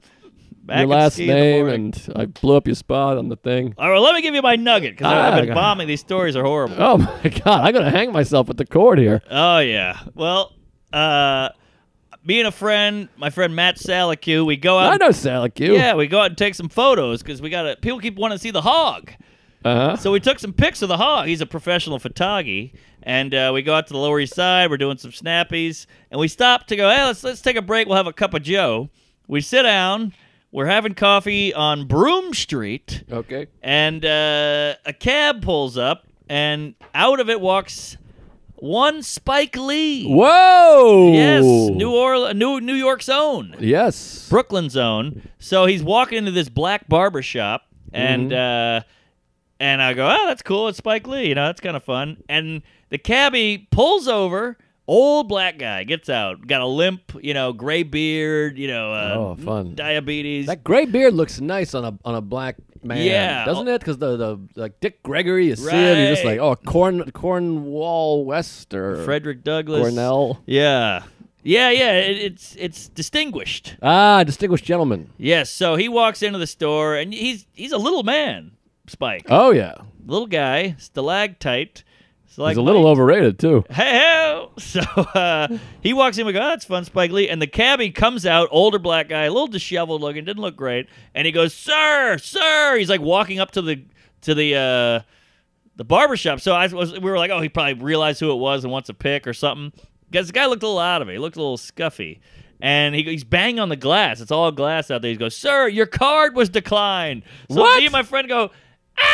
Mac your last and name, and I blew up your spot on the thing. All right, well, let me give you my nugget, because I've been bombing. These stories are horrible. Oh, my God. I'm going to hang myself with the cord here. Oh, yeah. Well, me and my friend Matt Salaku, we go out. I know Salaku. Yeah, we go out and take some photos because people keep wanting to see the hog. So we took some pics of the hog. He's a professional photographer, and we go out to the Lower East Side. We're doing some snappies, and we stop to go, hey, let's take a break. We'll have a cup of Joe. We sit down. We're having coffee on Broome Street. Okay. And a cab pulls up, and out of it walks One Spike Lee. Whoa! Yes, New York's own. Yes. Brooklyn's own. So he's walking into this black barber shop, and I go, oh, that's cool. It's Spike Lee. You know, that's kind of fun. And the cabbie pulls over. Old black guy gets out, got a limp, you know, gray beard, you know, fun. Diabetes. That gray beard looks nice on a black man, yeah, doesn't it? Because the like Dick Gregory is right. He's just like Cornwall West or Frederick Douglass, Cornell, yeah. It's distinguished. Ah, distinguished gentleman. Yes. So he walks into the store and he's a little man, Spike. Oh yeah, little guy, stalactite. Like, he's a little overrated, too. Hey-ho! So he walks in, we go, oh, that's fun, Spike Lee. And the cabbie comes out, older black guy, a little disheveled looking, didn't look great. And he goes, sir, sir! He's like walking up to the barbershop. So we were like, oh, he probably realized who it was and wants a pick or something. Because the guy looked a little out of it. He looked a little scuffy. And he's banging on the glass. It's all glass out there. He goes, sir, your card was declined. So what? Me and my friend go, ah!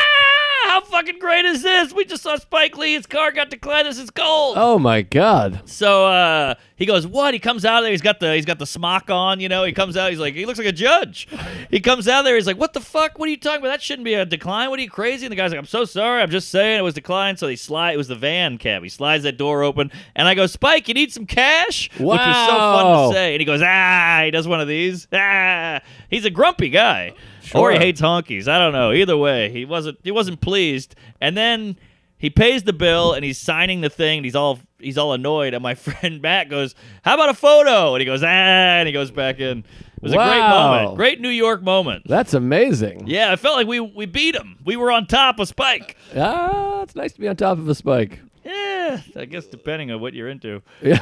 How fucking great is this? We just saw Spike Lee. His car got declined. This is gold. Oh my god! So he goes, what? He comes out of there. He's got the smock on. You know, he comes out. He's like, he looks like a judge. He comes out of there. He's like, what the fuck? What are you talking about? That shouldn't be a decline. What are you crazy? And the guy's like, I'm so sorry. I'm just saying it was declined. So It was the van cab. He slides that door open, and I go, Spike, you need some cash? Wow. Which was so fun to say. And he goes, ah. He does one of these. Ah. He's a grumpy guy. Sure. Or he hates honkies. I don't know. Either way, he wasn't pleased. And then he pays the bill and he's signing the thing and he's all annoyed. And my friend Matt goes, "How about a photo?" And he goes, "Ah," and he goes back in. It was a great moment. Great New York moment. That's amazing. Yeah, I felt like we beat him. We were on top of Spike. Ah, it's nice to be on top of a Spike. Yeah, I guess depending on what you're into. Yeah.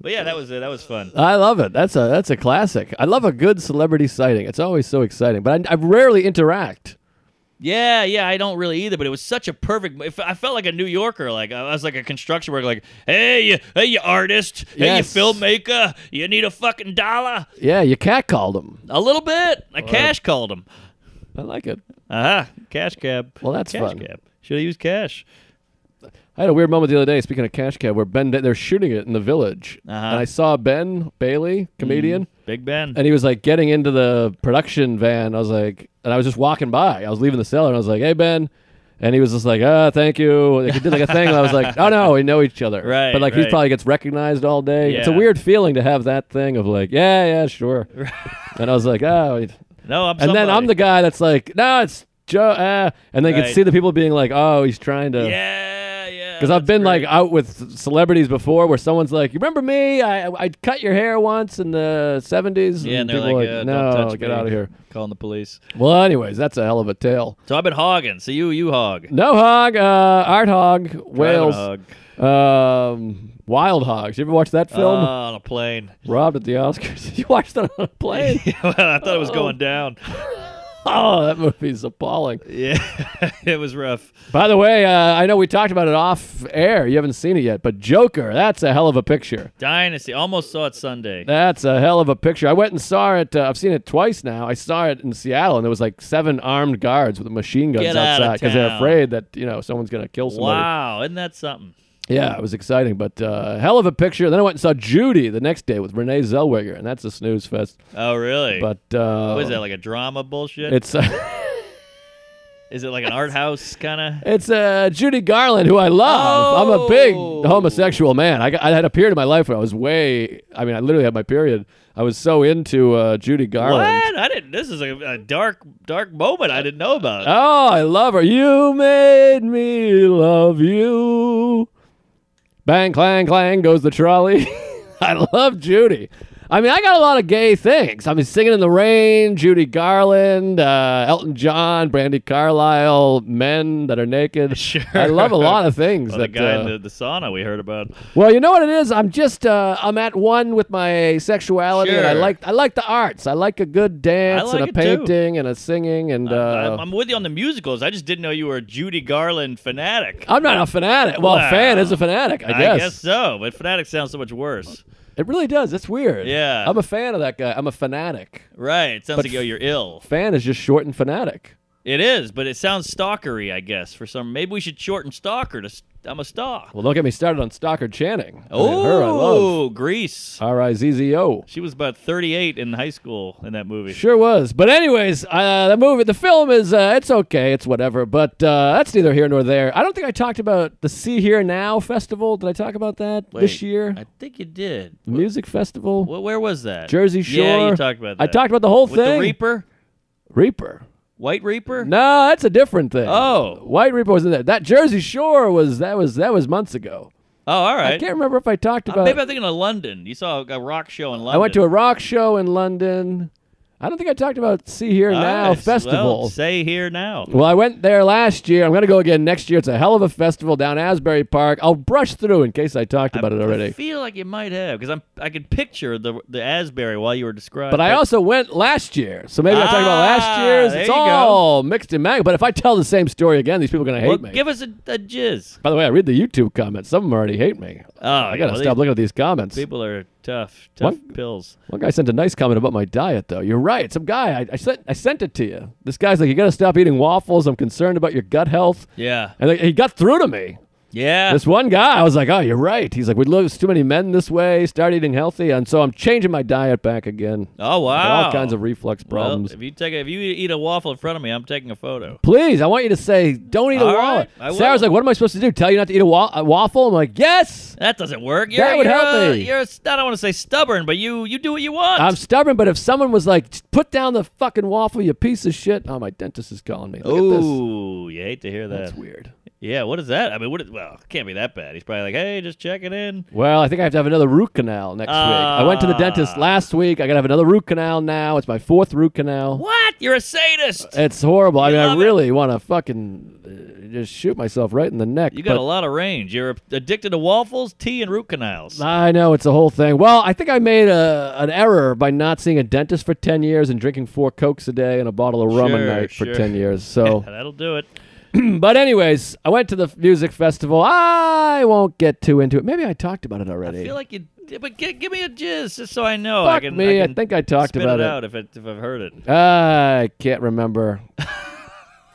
But yeah, that was it. That was fun. I love it. That's a classic. I love a good celebrity sighting. It's always so exciting. But I rarely interact. Yeah, I don't really either. But it was such a perfect. I felt like a New Yorker. Like I was like a construction worker. Like, hey, you artist. Yes. Hey, you filmmaker. You need a fucking dollar. Yeah, you catcalled him a little bit. I cash called him. I like it. Cash cab. Well, that's fun. Cash cab. Should have used cash. I had a weird moment the other day, speaking of Cash Cab, where they're shooting it in the Village. And I saw Ben Bailey, comedian. Big Ben. And he was like getting into the production van. I was just walking by. I was leaving the cellar and I was like, hey, Ben. And he was just like, ah, thank you. Like, he did like a thing. And I was like, oh no, we know each other. Right. But like he probably gets recognized all day. Yeah. It's a weird feeling to have that thing of like, yeah, sure. And I was like, oh. No, I'm somebody. And then I'm the guy that's like, no, it's Joe. And then you can see the people being like, oh, he's trying to. Yeah. Because I've been like out with celebrities before where someone's like, you remember me? I cut your hair once in the 70s. Yeah, and they're like, no, don't touch me. Out of here. Calling the police. Well, anyways, that's a hell of a tale. So I've been hogging. So you hog. No hog. Art hog. Whales. Wild Hogs. You ever watch that film? On a plane. Robbed at the Oscars. You watched that on a plane? Well, I thought it was going down. Oh, that movie's appalling. Yeah, it was rough. By the way, I know we talked about it off air. You haven't seen it yet, but Joker, that's a hell of a picture. Dynasty. Almost saw it Sunday. That's a hell of a picture. I went and saw it. I've seen it twice now. I saw it in Seattle, and there was like 7 armed guards with machine guns outside because they're afraid that someone's going to kill somebody. Wow, isn't that something? Yeah, it was exciting, but hell of a picture. Then I went and saw Judy the next day with Renee Zellweger, and that's a snooze fest. Oh, really? But what is that, like a drama bullshit? It's is it like an art house kind of? It's Judy Garland, who I love. Oh! I'm a big homosexual man. I had a period in my life where I literally had my period. I was so into Judy Garland. What? This is a dark moment I didn't know about. Oh, I love her. You made me love you. Bang, clang, clang goes the trolley. I love Judy. I mean, I got a lot of gay things. I mean, Singing in the Rain, Judy Garland, Elton John, Brandy Carlisle, men that are naked. Sure. I love a lot of things. Well, that the guy in the sauna we heard about. Well, you know what it is? I'm just, I'm at one with my sexuality, and I like the arts. I like a good dance and a painting and a singing. And I'm with you on the musicals. I just didn't know you were a Judy Garland fanatic. I'm not a fanatic. Well, a fan is a fanatic, I guess. I guess so, but fanatic sounds so much worse. It really does. That's weird. Yeah. I'm a fan of that guy. I'm a fanatic. Right. It sounds like, you're ill. Fan is just short and fanatic. It is, but it sounds stalkery, I guess. For some, maybe we should shorten stalker to I'm a stalk. Well, don't get me started on Stalker Channing. Oh, Grease. R-I-Z-Z-O. She was about 38 in high school in that movie. Sure was. But anyways, the film is, it's okay, it's whatever, but that's neither here nor there. I don't think I talked about the See Here Now Festival. Did I talk about that this year? I think you did. Music festival. Well, where was that? Jersey Shore. Yeah, you talked about that. I talked about the whole thing. With the Reaper? Reaper. White Reaper? No, that's a different thing. Oh. White Reaper wasn't there. That Jersey Shore was that was months ago. Oh, all right. I can't remember if I talked about... Maybe I'm thinking of London. You saw a rock show in London. I went to a rock show in London. I don't think I talked about See Here Now Festival. Well, Say Here Now. Well, I went there last year. I'm going to go again next year. It's a hell of a festival down Asbury Park. I'll brush through in case I talked about it already. I feel like you might have, because I could picture the Asbury while you were describing. But I also went last year, so maybe I talked about last year's. It's all mixed and mangled. But if I tell the same story again, these people are going to hate me. Give us a jizz. By the way, I read the YouTube comments. Some of them already hate me. Oh, I got to stop looking at these comments. People are... Tough pills. One guy sent a nice comment about my diet, though. You're right. Some guy, I sent it to you. This guy's like, you got to stop eating waffles. I'm concerned about your gut health. Yeah. And he got through to me. Yeah. This one guy, I was like, oh, you're right. He's like, we lose too many men this way. Start eating healthy. And so I'm changing my diet back again. Oh, wow. All kinds of reflux problems. Well, if you eat a waffle in front of me, I'm taking a photo. Please, I want you to say, don't eat a waffle. Right, Sarah's like, what am I supposed to do? Tell you not to eat a waffle? I'm like, yes. That doesn't work. That would help me. I don't want to say stubborn, but you do what you want. I'm stubborn, but if someone was like, put down the fucking waffle, you piece of shit. Oh, my dentist is calling me. Oh, you hate to hear that. That's weird. Yeah, what is that? I mean, well, it can't be that bad. He's probably like, hey, just checking in. Well, I think I have to have another root canal next week. I went to the dentist last week. I got to have another root canal now. It's my fourth root canal. What? You're a sadist. It's horrible. I mean, I really want to fucking just shoot myself right in the neck. You got a lot of range. You're addicted to waffles, tea, and root canals. I know. It's a whole thing. Well, I think I made an error by not seeing a dentist for 10 years and drinking 4 Cokes a day and a bottle of rum a night for 10 years. So yeah, that'll do it. But anyways, I went to the music festival. I won't get too into it. Maybe I talked about it already. I feel like you did, but give me a jizz just so I know. Fuck me, I think I talked about it. Out if I've heard it. I can't remember. Fuck!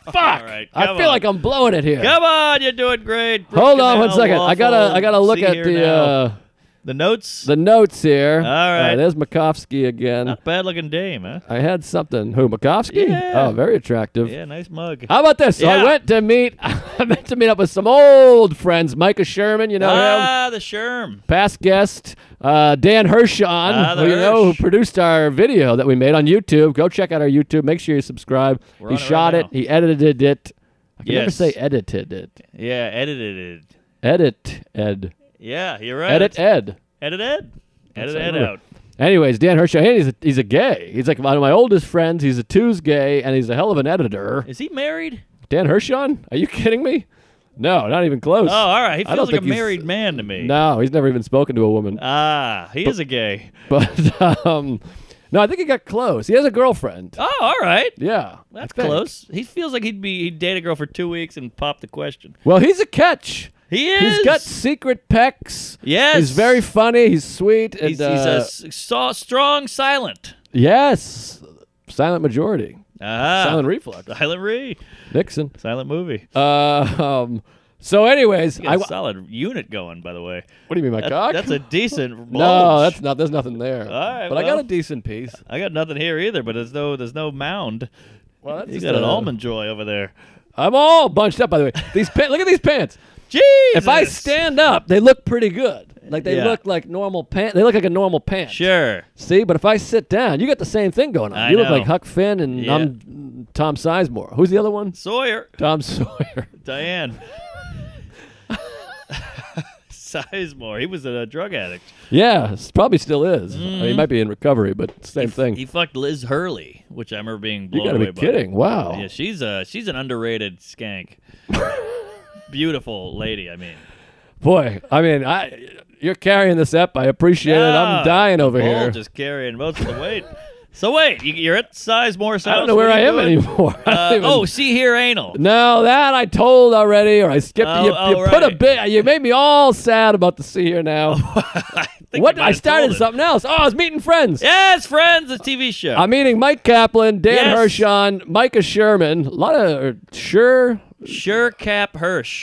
All right, I feel like I'm blowing it here. Come on, you're doing great. Hold on 1 second. I gotta look at the notes. The notes here. All right. There's Makovsky again. Not bad looking dame, huh? I had something. Who, Makovsky? Yeah. Oh, very attractive. Yeah, nice mug. How about this? Yeah. So I meant to meet up with some old friends. Micah Sherman, you know him? Ah, the Sherm. Past guest. Dan Hirshon, who produced our video that we made on YouTube. Go check out our YouTube. Make sure you subscribe. He shot it. He edited it. I can never say edited it. Yeah, edited it. Edit, Ed. Yeah, you're right. Edit Ed. Edit Ed. Edit Ed out. Anyways, Dan Hirshon, he's a gay. He's like one of my oldest friends. He's a twos gay, and he's a hell of an editor. Is he married? Dan Hirshon? Are you kidding me? No, not even close. Oh, all right. He feels like a married man to me. No, he's never even spoken to a woman. Ah, he is a gay. But, no, I think he got close. He has a girlfriend. Oh, all right. Yeah. That's close. He feels like he'd date a girl for 2 weeks and pop the question. Well, he's a catch. He is. He's got secret pecs. Yes. He's very funny. He's sweet. And, he's a strong silent. Yes. Silent majority. Silent reflux. Silent Nixon. Silent movie. So anyways. You got a solid unit going, by the way. What do you mean, my cock? That's a decent bulge. No, that's not, there's nothing there. All right. But I got a decent piece. I got nothing here either, but there's no mound. Well, that's you got an almond joy over there. I'm all bunched up, by the way. These look at these pants. Jesus. If I stand up, they look pretty good. Like they look like normal pants. They look like a normal pant. Sure. See, but if I sit down, you got the same thing going on. You look like Huck Finn and I'm Tom Sizemore. Who's the other one? Sawyer. Tom Sawyer. Diane. Sizemore. He was a drug addict. Yeah, probably still is. Mm-hmm. I mean, he might be in recovery, but same thing. He fucked Liz Hurley, which I remember being blown away by. You gotta be kidding! Wow. Yeah, she's an underrated skank. Beautiful lady, I mean. Boy, I mean, you're carrying this up. I appreciate it. I'm dying over here. Just carrying most of the weight. So wait, you're at Sizemore's house. I don't know where I am anymore. Oh, see here, anal. No, that I told already, or I skipped. You made me all sad about the see here now. I started something else. Oh, I was meeting Friends. Yes, Friends, the TV show. I'm meeting Mike Kaplan, Dan Hirshon, Micah Sherman, a lot of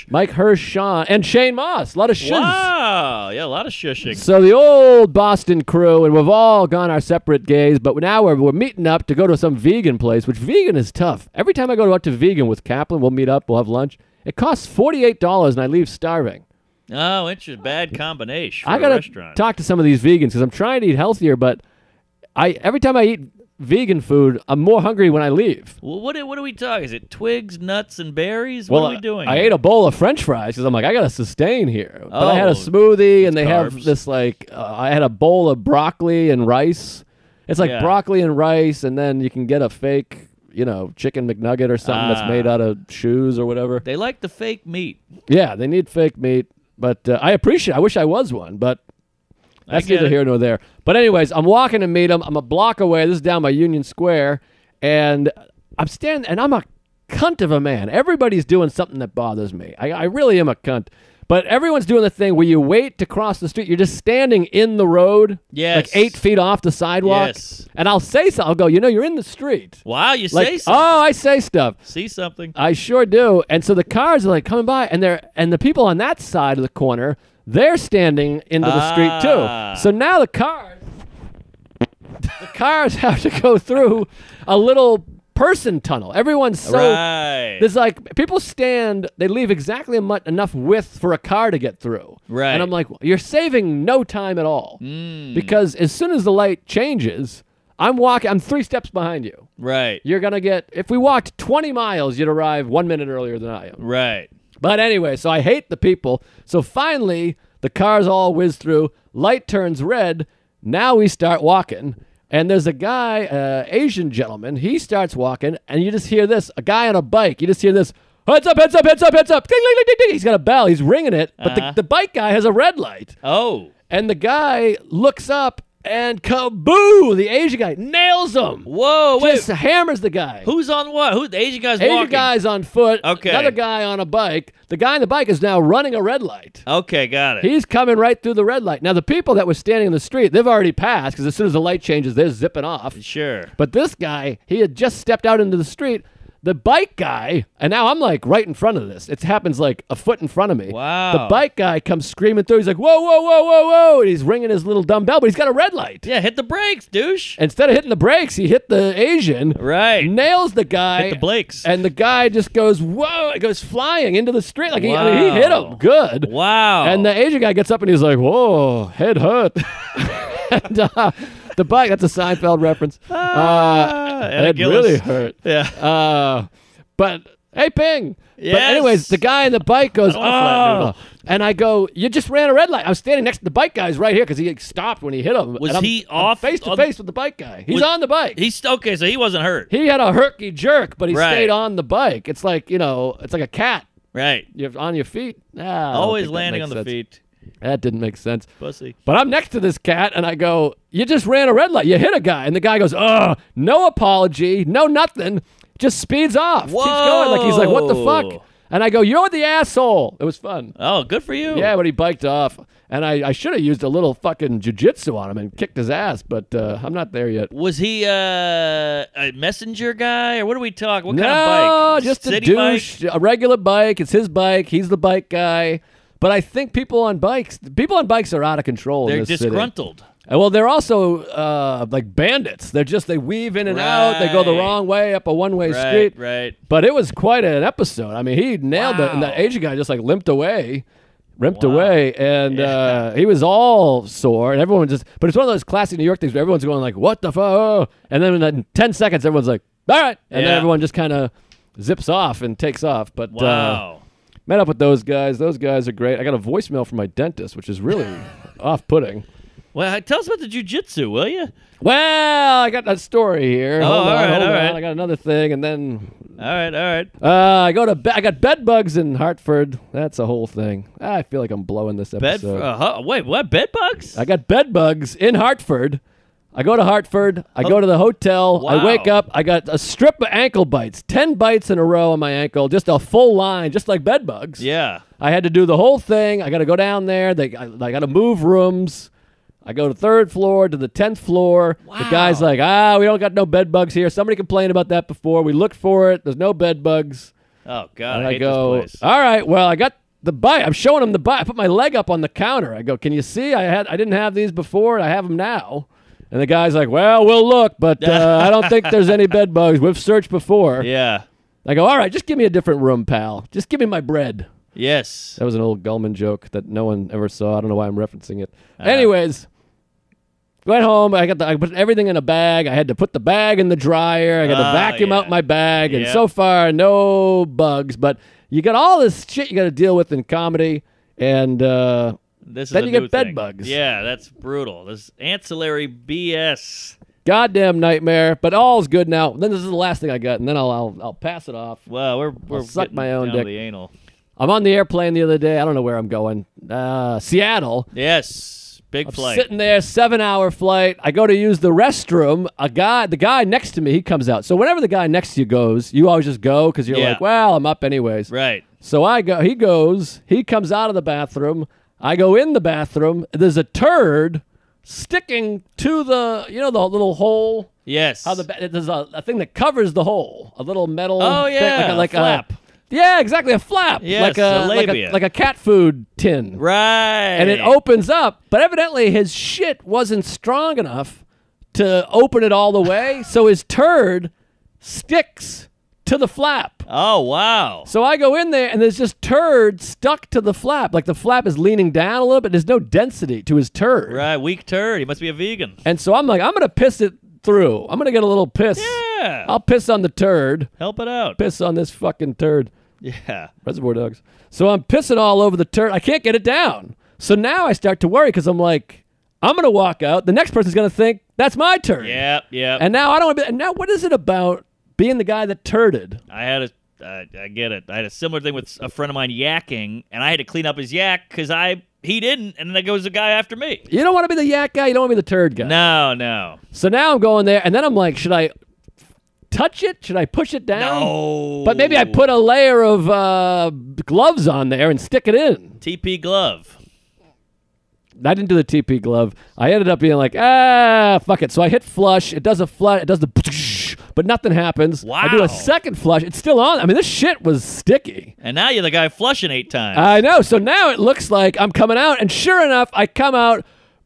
Mike Hirshon, and Shane Moss. A lot of shiz. Wow, yeah, a lot of shishing. So the old Boston crew, and we've all gone our separate ways, but now we're meeting up to go to some vegan place, which vegan is tough. Every time I go out to vegan with Kaplan, we'll meet up, we'll have lunch. It costs $48, and I leave starving. Oh, it's a bad combination for a restaurant. I gotta talk to some of these vegans because I'm trying to eat healthier, but every time I eat vegan food, I'm more hungry when I leave. Well, what are we talking? Is it twigs, nuts, and berries? Well, what are we doing? I ate a bowl of French fries because I'm like, I got to sustain here. Oh, but I had a smoothie, and they have this like, I had a bowl of broccoli and rice. It's like broccoli and rice, and then you can get a fake, you know, chicken McNugget or something that's made out of shoes or whatever. They like the fake meat. Yeah, they need fake meat, but I appreciate it. I wish I was one, but that's neither here nor there. But anyways, I'm walking to meet him. I'm a block away. This is down by Union Square. And I'm standing, and I'm a cunt of a man. Everybody's doing something that bothers me. I really am a cunt. But everyone's doing the thing where you wait to cross the street. You're just standing in the road, like 8 feet off the sidewalk. Yes. And I'll say something. I'll go, you know, you're in the street. Wow, you like, say something. Oh, I say stuff. See something. I sure do. And so the cars are like coming by, and the people on that side of the corner, they're standing into the street too. So now the cars have to go through a little person tunnel. Everyone's so there's like people stand, they leave exactly enough width for a car to get through. Right. And I'm like, you're saving no time at all. Mm. Because as soon as the light changes, I'm 3 steps behind you. Right. You're gonna get, if we walked 20 miles, you'd arrive 1 minute earlier than I am. Right. But anyway, so I hate the people. So finally, the cars all whiz through. Light turns red. Now we start walking. And there's a guy, Asian gentleman. He starts walking, and you just hear this. A guy on a bike. You just hear this. Heads up, heads up, heads up, heads up. Ding, ding, ding, ding. He's got a bell. He's ringing it. But the bike guy has a red light. Oh. And the guy looks up, and kaboo! The Asian guy nails him. Whoa! Just hammers the guy. Who's on what? Who? The Asian guy's walking. Asian guy's on foot. Okay. Another guy on a bike. The guy on the bike is now running a red light. Okay, got it. He's coming right through the red light. Now the people that were standing in the street, they've already passed because as soon as the light changes, they're zipping off. Sure. But this guy, he had just stepped out into the street. The bike guy, and now I'm like right in front of this. It happens like a foot in front of me. Wow. The bike guy comes screaming through. He's like, whoa, whoa, whoa, whoa, whoa. And he's ringing his little dumbbell, but he's got a red light. Yeah, hit the brakes, douche. Instead of hitting the brakes, he hit the Asian. Right. Nails the guy. Hit the brakes. And the guy just goes, whoa. It goes flying into the street. Like he hit him good. Wow. And the Asian guy gets up and he's like, whoa, head hurt. And, the bike, that's a Seinfeld reference. It really hurt. Yeah. But, hey, Ping. Yes. But anyways, the guy on the bike goes, oh. And I go, you just ran a red light. I was standing next to the bike guys right here because he stopped when he hit him. Was he off? I'm face to face with the bike guy. He's on the bike. Okay, so he wasn't hurt. He had a herky jerk, but he stayed on the bike. It's like, you know, it's like a cat. Right. You're on your feet. Always landing on the feet. That didn't make sense. Pussy. But I'm next to this cat, and I go, you just ran a red light. You hit a guy. And the guy goes, ugh, no apology, no nothing. Just speeds off. Whoa. Keeps going. Like he's like, what the fuck? And I go, you're the asshole. It was fun. Oh, good for you. Yeah, but he biked off. And I should have used a little fucking jiu-jitsu on him and kicked his ass, but I'm not there yet. Was he a messenger guy? Or what are we talking? What kind of bike? No, just a douche. Bike? A regular bike. It's his bike. He's the bike guy. But I think people on bikes are out of control. They're disgruntled. Well, they're also like bandits. They weave in and out. They go the wrong way up a one-way street. Right. But it was quite an episode. I mean, he nailed it, and that Asian guy just like limped away, and he was all sore, and everyone just. But it's one of those classic New York things where everyone's going like, "What the fuck?" And then in 10 seconds, everyone's like, "All right," and then everyone just kind of zips off and takes off. But met up with those guys. Those guys are great. I got a voicemail from my dentist, which is really off-putting. Well, tell us about the jujitsu, will you? Well, I got that story here. Oh, hold on. I got another thing, and then... All right. I got bed bugs in Hartford. That's a whole thing. I feel like I'm blowing this episode. Wait, what? Bed bugs? I got bed bugs in Hartford. I go to Hartford. I go to the hotel. Wow. I wake up. I got a strip of ankle bites. 10 bites in a row on my ankle. Just a full line, just like bed bugs. Yeah. I had to do the whole thing. I got to go down there. I got to move rooms. I go to 3rd floor to the 10th floor. Wow. The guy's like, we don't got no bed bugs here. Somebody complained about that before. We looked for it. There's no bed bugs. Oh, God, and I hate this place. All right, well, I got the bite. I'm showing him the bite. I put my leg up on the counter. I go, can you see? I didn't have these before, and I have them now. And the guy's like, well, we'll look, but I don't think there's any bed bugs. We've searched before. Yeah. I go, all right, just give me a different room, pal. Just give me my bread. Yes. That was an old Gulman joke that no one ever saw. I don't know why I'm referencing it. Anyways. Went home. I put everything in a bag. I had to put the bag in the dryer. I had to vacuum out my bag. And so far, no bugs. But you got all this shit you got to deal with in comedy, and then you get bed bugs. Yeah, that's brutal. This ancillary BS. Goddamn nightmare. But all's good now. Then this is the last thing I got, and then I'll pass it off. Well, we're suck my own dick. The anal. I'm on the airplane the other day. I don't know where I'm going. Seattle. Yes. Big flight. I'm sitting there, 7-hour flight. I go to use the restroom. The guy next to me, he comes out. So whenever the guy next to you goes, you always just go because you're like, well, I'm up anyways. Right. So I go. He goes. He comes out of the bathroom. I go in the bathroom. There's a turd sticking to the, the little hole. Yes. There's a thing that covers the hole. A little metal. Oh yeah. Thing, like a flap. Yeah, exactly, a flap, yes, like a cat food tin. Right. And it opens up, but evidently his shit wasn't strong enough to open it all the way, so his turd sticks to the flap. Oh, wow. So I go in there, and there's just turd stuck to the flap. Like, the flap is leaning down a little bit. There's no density to his turd. Right, weak turd. He must be a vegan. And so I'm like, I'm going to piss it through. I'm going to get a little piss. Yeah. I'll piss on the turd. Help it out. Piss on this fucking turd. Yeah. Reservoir Dogs. So I'm pissing all over the turd. I can't get it down. So now I start to worry because I'm like, I'm going to walk out. The next person's going to think, that's my turd. Yeah, yeah. And now I don't want to be, and now what is it about being the guy that turded? I get it. I had a similar thing with a friend of mine yakking, and I had to clean up his yak because he didn't, and then goes the guy after me. You don't want to be the yak guy. You don't want to be the turd guy. No, no. So now I'm going there, and then I'm like, should I touch it? Should I push it down? No. But maybe I put a layer of gloves on there and stick it in. TP glove. I didn't do the TP glove. I ended up being like, fuck it. So I hit flush. It does a flush. It does the... But nothing happens. Wow. I do a second flush. It's still on. I mean, this shit was sticky. And now you're the guy flushing 8 times. I know. So now it looks like I'm coming out. And sure enough, I come out.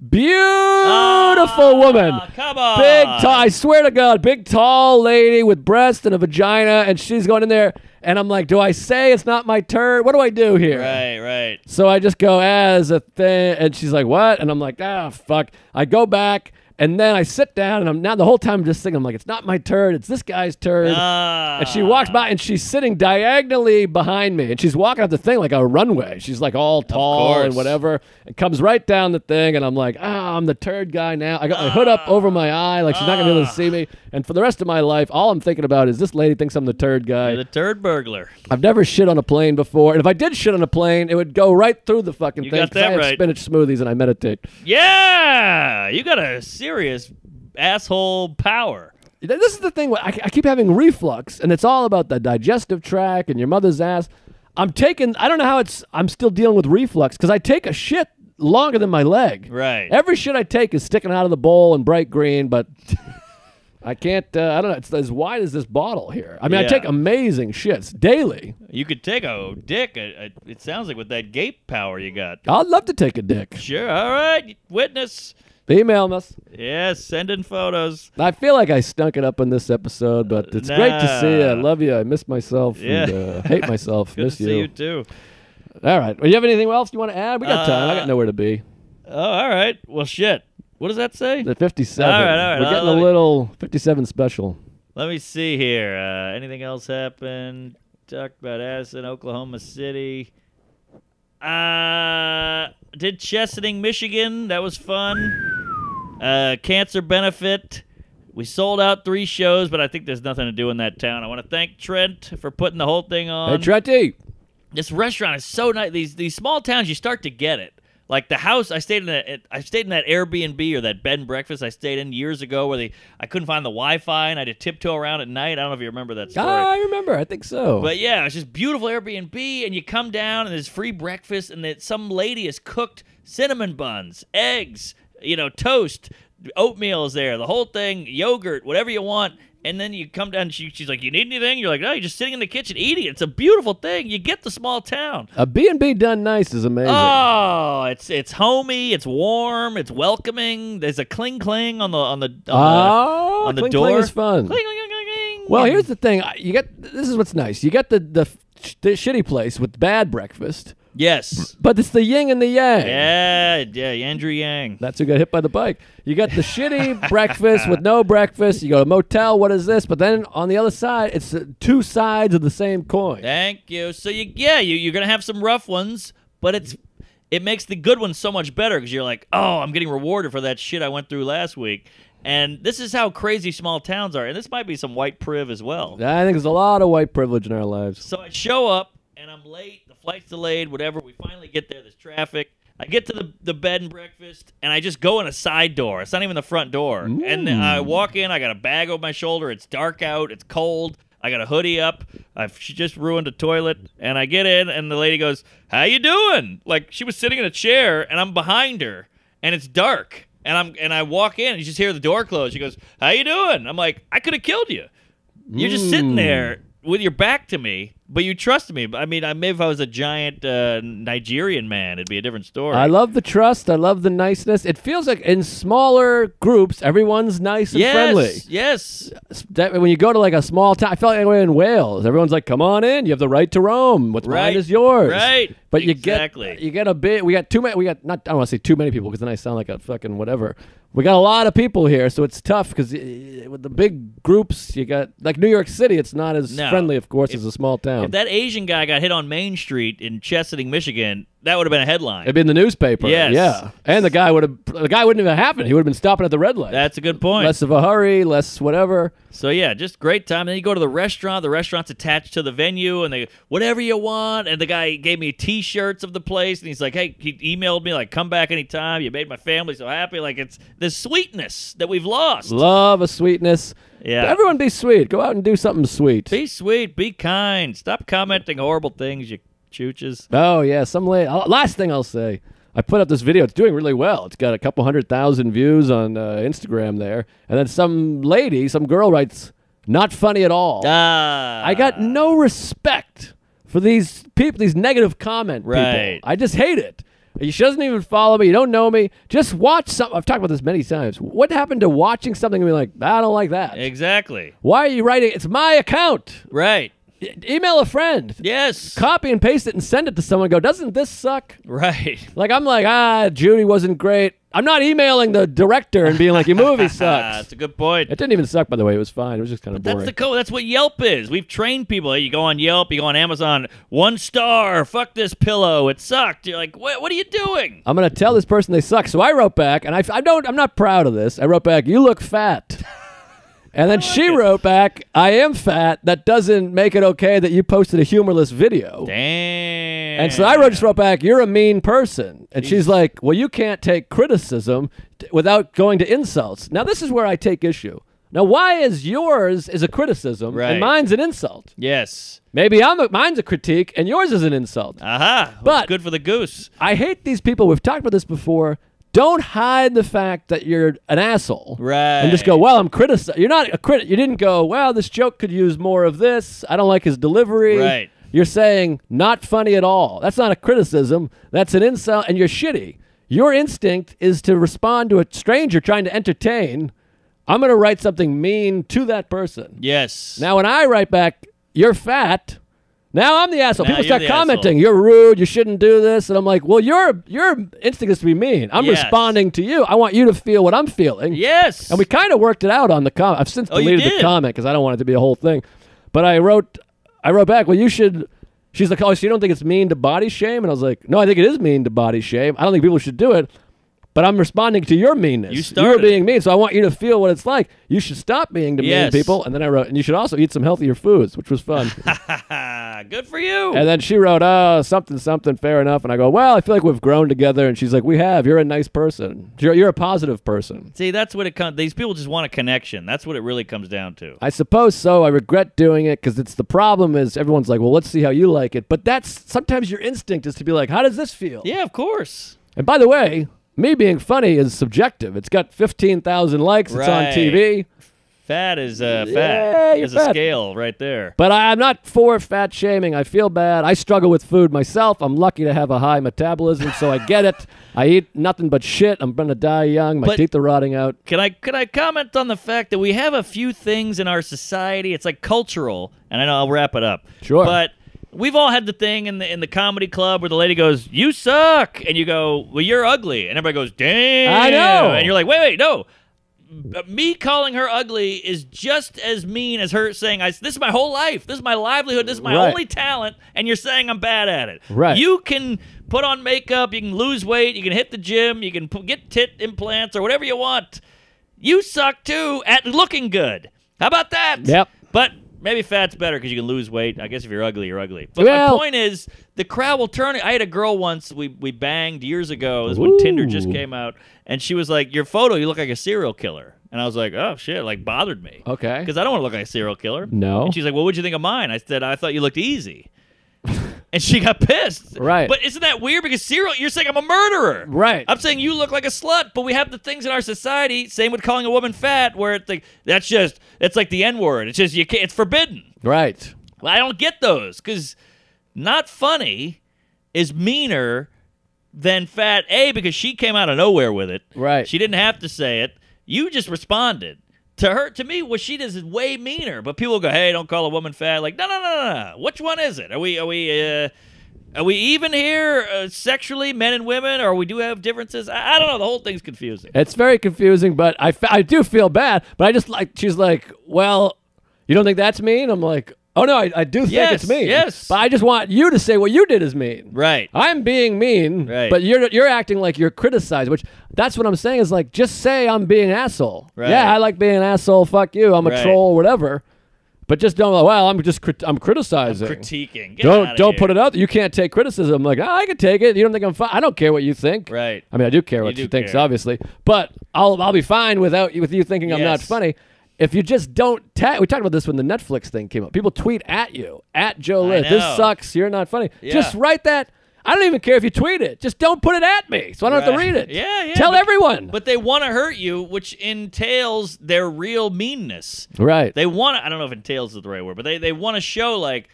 Beautiful woman. Come on. Big, I swear to God, big, tall lady with breasts and a vagina. And she's going in there. And I'm like, do I say it's not my turn? What do I do here? Right, right. So I just go, as a thing. And she's like, what? And I'm like, fuck. I go back. And then I sit down, and I'm now the whole time I'm just thinking, I'm like, it's not my turd, it's this guy's turd. And she walks by, and she's sitting diagonally behind me, and she's walking up the thing like a runway. She's like all tall and whatever, and comes right down the thing, and I'm like, I'm the turd guy now. I got my hood up over my eye, like she's not going to be able to see me. And for the rest of my life, all I'm thinking about is this lady thinks I'm the turd guy. You're the turd burglar. I've never shit on a plane before, and if I did shit on a plane, it would go right through the fucking thing. You got that right. I have spinach smoothies, and I meditate. Yeah! You got a serious asshole power. This is the thing. I keep having reflux, and it's all about the digestive tract and your mother's ass. I don't know how I'm still dealing with reflux because I take a shit longer than my leg. Right. Every shit I take is sticking out of the bowl and bright green, but I can't, I don't know. It's as wide as this bottle here. I mean, I take amazing shits daily. You could take a dick. It sounds like with that gape power you got. I'd love to take a dick. Sure. All right. Witness. Email us. Yes, send in photos. I feel like I stunk it up on this episode, but it's great to see you. I love you. I miss myself. Yeah. And, hate myself. Good miss to see you too. All right. Well, you have anything else you want to add? We got time. I got nowhere to be. Oh, all right. Well, shit. What does that say? The 57. All right, all right. We're getting a little 57 special. Let me see here. Anything else happened? Talked about Addison, Oklahoma City. Did Chesaning, Michigan. That was fun. Cancer benefit. We sold out 3 shows, but I think there's nothing to do in that town. I want to thank Trent for putting the whole thing on. Hey, Trenty. This restaurant is so nice. These small towns, you start to get it. Like the house I stayed in that Airbnb or that bed and breakfast I stayed in years ago where I couldn't find the Wi-Fi and I had to tiptoe around at night. I don't know if you remember that story. I remember. I think so. But yeah, it's just beautiful Airbnb, and you come down and there's free breakfast, and some lady has cooked cinnamon buns, eggs, toast, oatmeal is there, the whole thing, yogurt, whatever you want. And then you come down, and she's like, you need anything? You're like, no, you're just sitting in the kitchen eating. It's a beautiful thing. You get the small town. A B&B done nice is amazing. Oh, it's homey, it's warm, it's welcoming. There's a cling-cling on the door. Cling-cling is fun. Cling-cling-cling-cling. Well, here's the thing. This is what's nice. You got the shitty place with bad breakfast. Yes. But it's the yin and the yang. Yeah, Andrew Yang. That's who got hit by the bike. You got the shitty breakfast with no breakfast. You go to a motel, what is this? But then on the other side, it's two sides of the same coin. Thank you. So, you're going to have some rough ones, but it makes the good ones so much better because you're like, oh, I'm getting rewarded for that shit I went through last week. And this is how crazy small towns are. And this might be some white priv as well. I think there's a lot of white privilege in our lives. So I show up, and I'm late. The flight's delayed, whatever. We finally get there. There's traffic. I get to the bed and breakfast, and I just go in a side door. It's not even the front door. Ooh. And I walk in. I got a bag over my shoulder. It's dark out. It's cold. I got a hoodie up. She just ruined a toilet. And I get in, and the lady goes, how you doing? Like, she was sitting in a chair, and I'm behind her, and it's dark. And I walk in, and you just hear the door close. She goes, how you doing? I'm like, I could have killed you. You're just sitting there with your back to me. But you trust me. I mean, maybe if I was a giant Nigerian man, it'd be a different story. I love the trust. I love the niceness. It feels like in smaller groups, everyone's nice and friendly. Yes, yes. When you go to like a small town, I felt like anyway in Wales, everyone's like, come on in. You have the right to roam. What's mine is yours. Right. But you get a bit, I don't want to say too many people because then I sound like a fucking whatever. We got a lot of people here, so it's tough because with the big groups, you got, like New York City, it's not as friendly, of course, as a small town. If that Asian guy got hit on Main Street in Chesaning, Michigan, that would have been a headline. It'd be in the newspaper. Yes. Yeah. And the guy wouldn't even happen. He would have been stopping at the red light. That's a good point. Less of a hurry, less whatever. So yeah, just great time. Then you go to the restaurant. The restaurant's attached to the venue, and they whatever you want. And the guy gave me T-shirts of the place, and he's like, "Hey," he emailed me like, "Come back anytime. You made my family so happy." Like it's the sweetness that we've lost. Love a sweetness. Yeah. But everyone be sweet. Go out and do something sweet. Be sweet. Be kind. Stop commenting horrible things. You chooches. Oh yeah, some lady. Last thing I'll say, I put up this video. It's doing really well. It's got a couple 100,000 views on Instagram there. And then some lady, some girl writes, "Not funny at all." I got no respect for these people, these negative comment people. I just hate it. She doesn't even follow me. You don't know me. Just watch something. I've talked about this many times. What happened to watching something and being like, I don't like that? Exactly. Why are you writing? It's my account. Right. Email a friend. Yes. Copy and paste it and send it to someone. And go, doesn't this suck? Right. Like, I'm like, Judy wasn't great. I'm not emailing the director and being like, your movie sucks. That's a good point. It didn't even suck, by the way. It was fine. It was just kind of boring. That's what Yelp is. We've trained people. You go on Yelp, you go on Amazon, 1 star, fuck this pillow, it sucked. You're like, what are you doing? I'm going to tell this person they suck. So I wrote back, and I'm not proud of this. I wrote back, you look fat. And then she wrote back, I am fat. That doesn't make it okay that you posted a humorless video. Damn. And so I just wrote back, you're a mean person. And she's like, well, you can't take criticism without going to insults. Now, this is where I take issue. Now, why is yours is a criticism and mine's an insult? Yes. Maybe mine's a critique and yours is an insult. Aha. But good for the goose. I hate these people. We've talked about this before. Don't hide the fact that you're an asshole. Right. And just go, well, I'm criticizing. You're not a critic. You didn't go, well, this joke could use more of this. I don't like his delivery. Right. You're saying, not funny at all. That's not a criticism. That's an insult, and you're shitty. Your instinct is to respond to a stranger trying to entertain. I'm going to write something mean to that person. Yes. Now, when I write back, you're fat. Now I'm the asshole. People start commenting, you're rude, you shouldn't do this. And I'm like, well, your instinct is to be mean. I'm responding to you. I want you to feel what I'm feeling. Yes. And we kind of worked it out on the comment. I've since deleted the comment because I don't want it to be a whole thing. But I wrote back, well, you should... She's like, oh, so you don't think it's mean to body shame? And I was like, no, I think it is mean to body shame. I don't think people should do it. But I'm responding to your meanness. You're being mean, so I want you to feel what it's like. You should stop being mean to people. And then I wrote, and you should also eat some healthier foods, which was fun. Yeah, good for you. And then she wrote, oh, something, something, fair enough. And I go, well, I feel like we've grown together. And she's like, we have. You're a nice person. You're a positive person. See, that's what it comes. These people just want a connection. That's what it really comes down to. I suppose so. I regret doing it because it's the problem is everyone's like, well, let's see how you like it. But that's sometimes your instinct is to be like, how does this feel? Yeah, of course. And by the way, me being funny is subjective. It's got 15,000 likes. Right. It's on TV. Fat is fat. There's a scale right there. But I'm not for fat shaming. I feel bad. I struggle with food myself. I'm lucky to have a high metabolism, so I get it. I eat nothing but shit. I'm going to die young. My teeth are rotting out. Can I comment on the fact that we have a few things in our society? It's like cultural, and I know I'll wrap it up. Sure. But we've all had the thing in the comedy club where the lady goes, you suck. And you go, well, you're ugly. And everybody goes, damn. I know. And you're like, wait, no. Me calling her ugly is just as mean as her saying, this is my whole life, this is my livelihood, this is my only talent, and you're saying I'm bad at it. Right. You can put on makeup, you can lose weight, you can hit the gym, you can get tit implants or whatever you want. You suck, too, at looking good. How about that? Yep. But maybe fat's better because you can lose weight. I guess if you're ugly, you're ugly. But well, my point is, the crowd will turn it. I had a girl once we banged years ago. This is when Tinder just came out. And she was like, your photo, you look like a serial killer. And I was like, oh, shit, like bothered me. Okay. Because I don't want to look like a serial killer. No. And she's like, well, what'd you think of mine? I said, I thought you looked easy. And she got pissed. Right. But isn't that weird? Because you're saying I'm a murderer. Right. I'm saying you look like a slut, but we have the things in our society, same with calling a woman fat, where it's like, it's like the N-word. It's just, you can't, it's forbidden. Right. Well, I don't get those, because not funny is meaner than fat, A, because she came out of nowhere with it. Right. She didn't have to say it. You just responded. To her, to me, what she does is way meaner. But people go, "Hey, don't call a woman fat." Like, no, no, no, no, no. Which one is it? Are we even here sexually, men and women, or we do have differences? I don't know. The whole thing's confusing. It's very confusing, but I do feel bad. But I just like she's like, "Well, you don't think that's mean?" I'm like, "Oh no, I do think it's mean." Yes. But I just want you to say what you did is mean. Right. I'm being mean. Right. But you're acting like you're criticized, which. That's what I'm saying is like, just say I'm being an asshole. Right. Yeah, I like being an asshole. Fuck you. I'm a troll, whatever. But just don't. Well, I'm criticizing. I'm critiquing. Get don't put it out. You can't take criticism. I'm like, oh, I can take it. You don't think I'm fine? I don't care what you think. Right. I mean, I do care what she thinks, obviously. But I'll be fine with you thinking I'm not funny. If you just don't, we talked about this when the Netflix thing came up. People tweet at you at Joe Liz. This sucks. You're not funny. Yeah. Just write that. I don't even care if you tweet it. Just don't put it at me, so I don't have to read it. Yeah, yeah. Tell everyone. But they want to hurt you, which entails their real meanness. Right. They want to, I don't know if entails is the right word, but they want to show, like,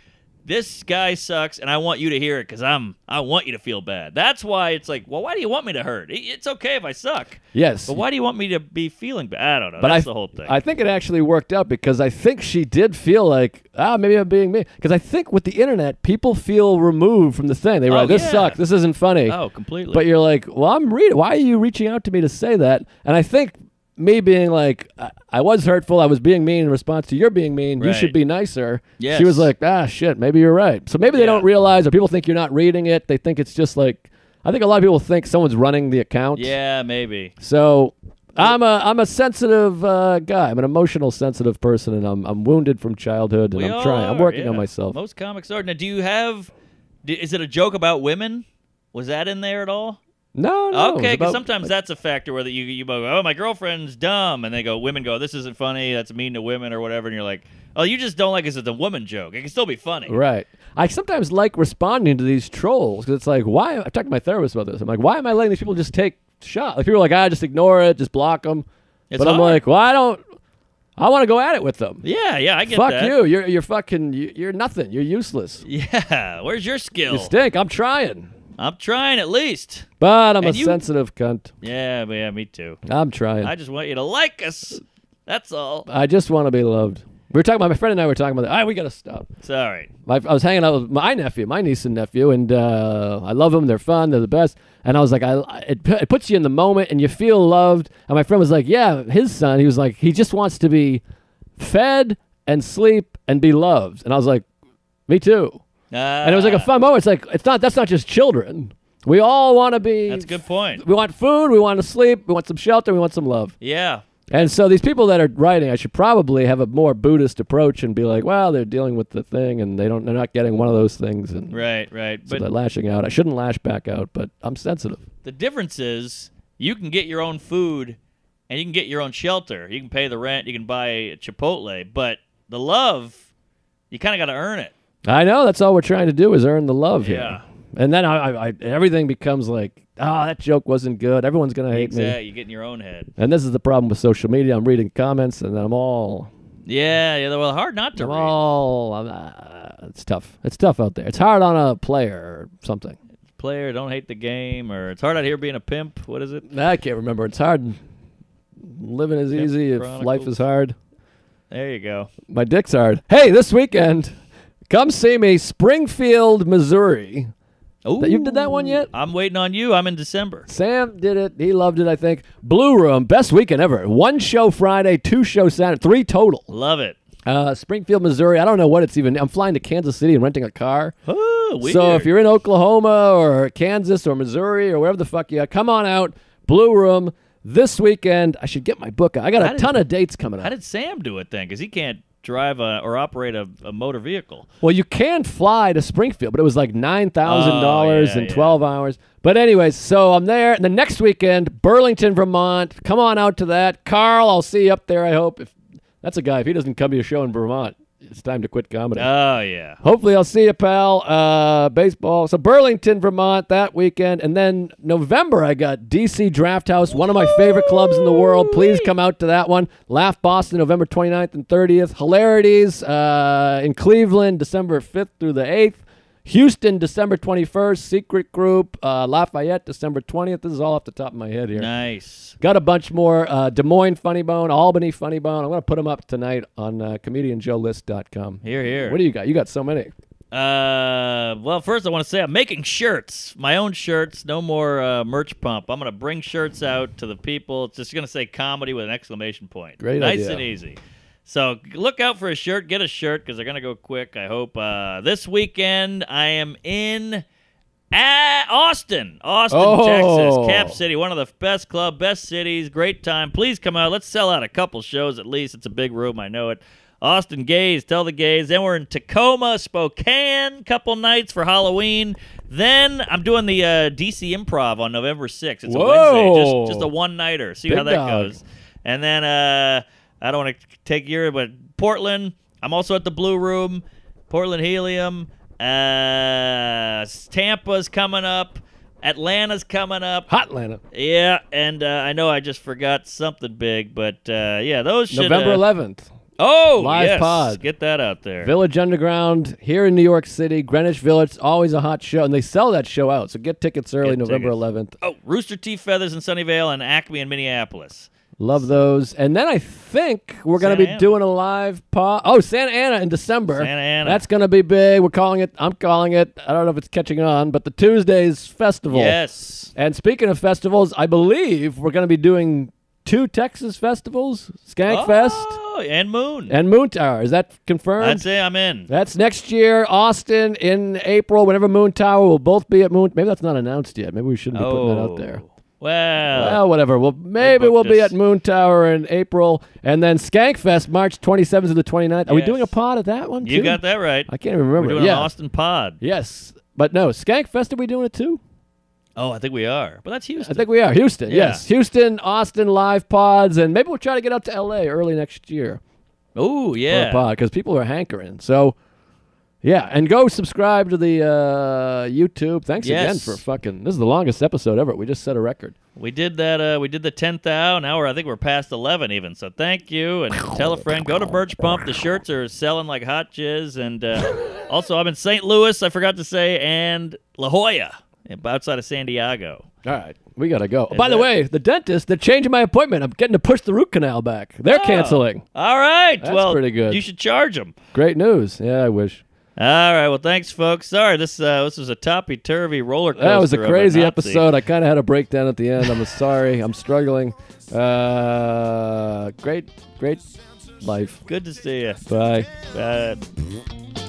this guy sucks, and I want you to hear it because I want you to feel bad. That's why it's like, well, why do you want me to hurt? It's okay if I suck. Yes. But why do you want me to be feeling bad? I don't know. But that's the whole thing. I think it actually worked out because I think she did feel like, maybe I'm being me. Because I think with the internet, people feel removed from the thing. They were like, this sucks. This isn't funny. Oh, completely. But you're like, well, I'm reading. Why are you reaching out to me to say that? And I think me being like, I was hurtful, I was being mean in response to your being mean, you should be nicer. Yes. She was like, ah, shit, maybe you're right. So maybe they don't realize, or people think you're not reading it. They think it's just like, I think a lot of people think someone's running the account. Yeah, maybe. So I'm a sensitive guy. I'm an emotional, sensitive person, and I'm wounded from childhood, and I'm trying. I'm working on myself. Most comics are. Now, do you have, is it a joke about women? Was that in there at all? No, no. Okay, because sometimes like, that's a factor where you go, oh, my girlfriend's dumb, and they go, women go, this isn't funny, that's mean to women or whatever, and you're like, oh, you just don't like it's a woman joke. It can still be funny. Right. I sometimes like responding to these trolls, because it's like, why? I've talked to my therapist about this. I'm like, why am I letting these people just take shots? Like, people are like, just ignore it, just block them. It's but hard. I'm like, well, I want to go at it with them. Yeah, yeah, I get that. Fuck you. You're fucking, you're nothing. You're useless. Yeah, where's your skill? You stink. I'm trying at least. But I'm a sensitive cunt. Yeah, yeah, me too. I'm trying. I just want you to like us. That's all. I just want to be loved. We were talking about, my friend and I were talking about that. All right, we got to stop. Sorry. I was hanging out with my niece and nephew, and I love them. They're fun. They're the best. And I was like, it puts you in the moment, and you feel loved. And my friend was like, yeah, his son, he was like, he just wants to be fed and sleep and be loved. And I was like, me too. And it was like a fun moment. It's like, that's not just children. We all want to be. That's a good point. We want food. We want to sleep. We want some shelter. We want some love. Yeah. And so these people that are writing, I should probably have a more Buddhist approach and be like, well, they're dealing with the thing and they don't, they're not getting one of those things. And right. So but they're lashing out. I shouldn't lash back out, but I'm sensitive. The difference is you can get your own food and you can get your own shelter. You can pay the rent. You can buy a Chipotle. But the love, you kind of got to earn it. I know. That's all we're trying to do is earn the love here. And then I everything becomes like, oh, that joke wasn't good. Everyone's going to hate me. Yeah, you get in your own head. And this is the problem with social media. I'm reading comments, and I'm all... Yeah, well, hard not to read. It's tough. It's tough out there. It's hard on a player or something. Player, don't hate the game, or it's hard out here being a pimp. What is it? I can't remember. It's hard. Living is easy if life is hard. There you go. My dick's hard. Hey, this weekend, come see me, Springfield, Missouri. Ooh, you did that one yet? I'm waiting on you. I'm in December. Sam did it. He loved it, I think. Blue Room, best weekend ever. 1 show Friday, 2 shows Saturday, 3 total. Love it. Springfield, Missouri. I don't know what it's even. I'm flying to Kansas City and renting a car. Ooh, weird. So if you're in Oklahoma or Kansas or Missouri or wherever the fuck you are, come on out. Blue Room this weekend. I should get my book out. I got a ton of dates coming up. How did Sam do it then? Because he can't drive or operate a motor vehicle. Well, you can fly to Springfield, but it was like $9,000 in 12 hours. But anyways, so I'm there. And the next weekend, Burlington, Vermont. Come on out to that. Carl, I'll see you up there, I hope. That's a guy. If he doesn't come to your show in Vermont, it's time to quit comedy. Oh, yeah. Hopefully I'll see you, pal. Baseball. So Burlington, Vermont that weekend. And then November, I got DC Draft House, one of my favorite clubs in the world. Please come out to that one. Laugh Boston, November 29th and 30th. Hilarities in Cleveland, December 5th through the 8th. Houston, December 21st. Secret Group. Lafayette, December 20th. This is all off the top of my head here. Nice. Got a bunch more. Des Moines Funny Bone, Albany Funny Bone. I'm going to put them up tonight on ComedianJoeList.com. Hear, hear. What do you got? You got so many. Well, first I want to say I'm making shirts. My own shirts. No more merch pump. I'm going to bring shirts out to the people. It's just going to say comedy with an exclamation point. Great idea. Nice and easy. So look out for a shirt. Get a shirt because they're going to go quick, I hope. This weekend I am in Austin. Austin, Texas. Cap City, one of the best club, best cities. Great time. Please come out. Let's sell out a couple shows at least. It's a big room. I know it. Austin Gays, tell the gays. Then we're in Tacoma, Spokane, couple nights for Halloween. Then I'm doing the DC Improv on November 6th. It's a Wednesday. Just a one-nighter. See how that goes. And then... I don't want to take your, but Portland. I'm also at the Blue Room. Portland Helium. Tampa's coming up. Atlanta's coming up. Hot Atlanta. Yeah, and I know I just forgot something big, but yeah, those should... November 11th. Oh, live pod. Get that out there. Village Underground here in New York City. Greenwich Village, always a hot show, and they sell that show out, so get tickets early, November 11th. Oh, Rooster Teeth Feathers in Sunnyvale and Acme in Minneapolis. Love those. And then I think we're going to be doing a live pod. Oh, Santa Ana in December. Santa Ana. That's going to be big. We're calling it. I'm calling it. I don't know if it's catching on, but the Tuesdays Festival. Yes. And speaking of festivals, I believe we're going to be doing 2 Texas festivals, Skankfest. Oh, and Moon. And Moon Tower. Is that confirmed? I'd say I'm in. That's next year. Austin in April, whenever Moon Tower. We'll both be at Moon. Maybe that's not announced yet. Maybe we shouldn't be putting that out there. Well, whatever. Well, maybe we'll be at Moon Tower in April, and then Skankfest, March 27th to the 29th. Yes. Are we doing a pod at that one, too? You got that right. I can't even remember. We're doing an Austin pod. Yes. But no, Skankfest, are we doing it, too? Oh, I think we are. But that's Houston. I think we are. Houston, yes. Houston, Austin, live pods, and maybe we'll try to get out to L.A. early next year. Oh, yeah. For a pod, because people are hankering, so... Yeah, and go subscribe to the YouTube. Thanks again for fucking... This is the longest episode ever. We just set a record. We did that. We did the 10th hour. Now I think we're past 11 even, so thank you. And tell a friend. Go to Birch Pump. The shirts are selling like hot jizz. And also, I'm in St. Louis, I forgot to say, and La Jolla, outside of San Diego. All right, we got to go. By the way, the dentist, they're changing my appointment. I'm getting to push the root canal back. They're canceling. All right. That's pretty good. You should charge them. Great news. Yeah, I wish. All right, well, thanks, folks. Sorry, this was a toppy-turvy roller coaster. That was a crazy episode. I kind of had a breakdown at the end. I'm sorry. I'm struggling. Great life. Good to see you. Bye. Bye.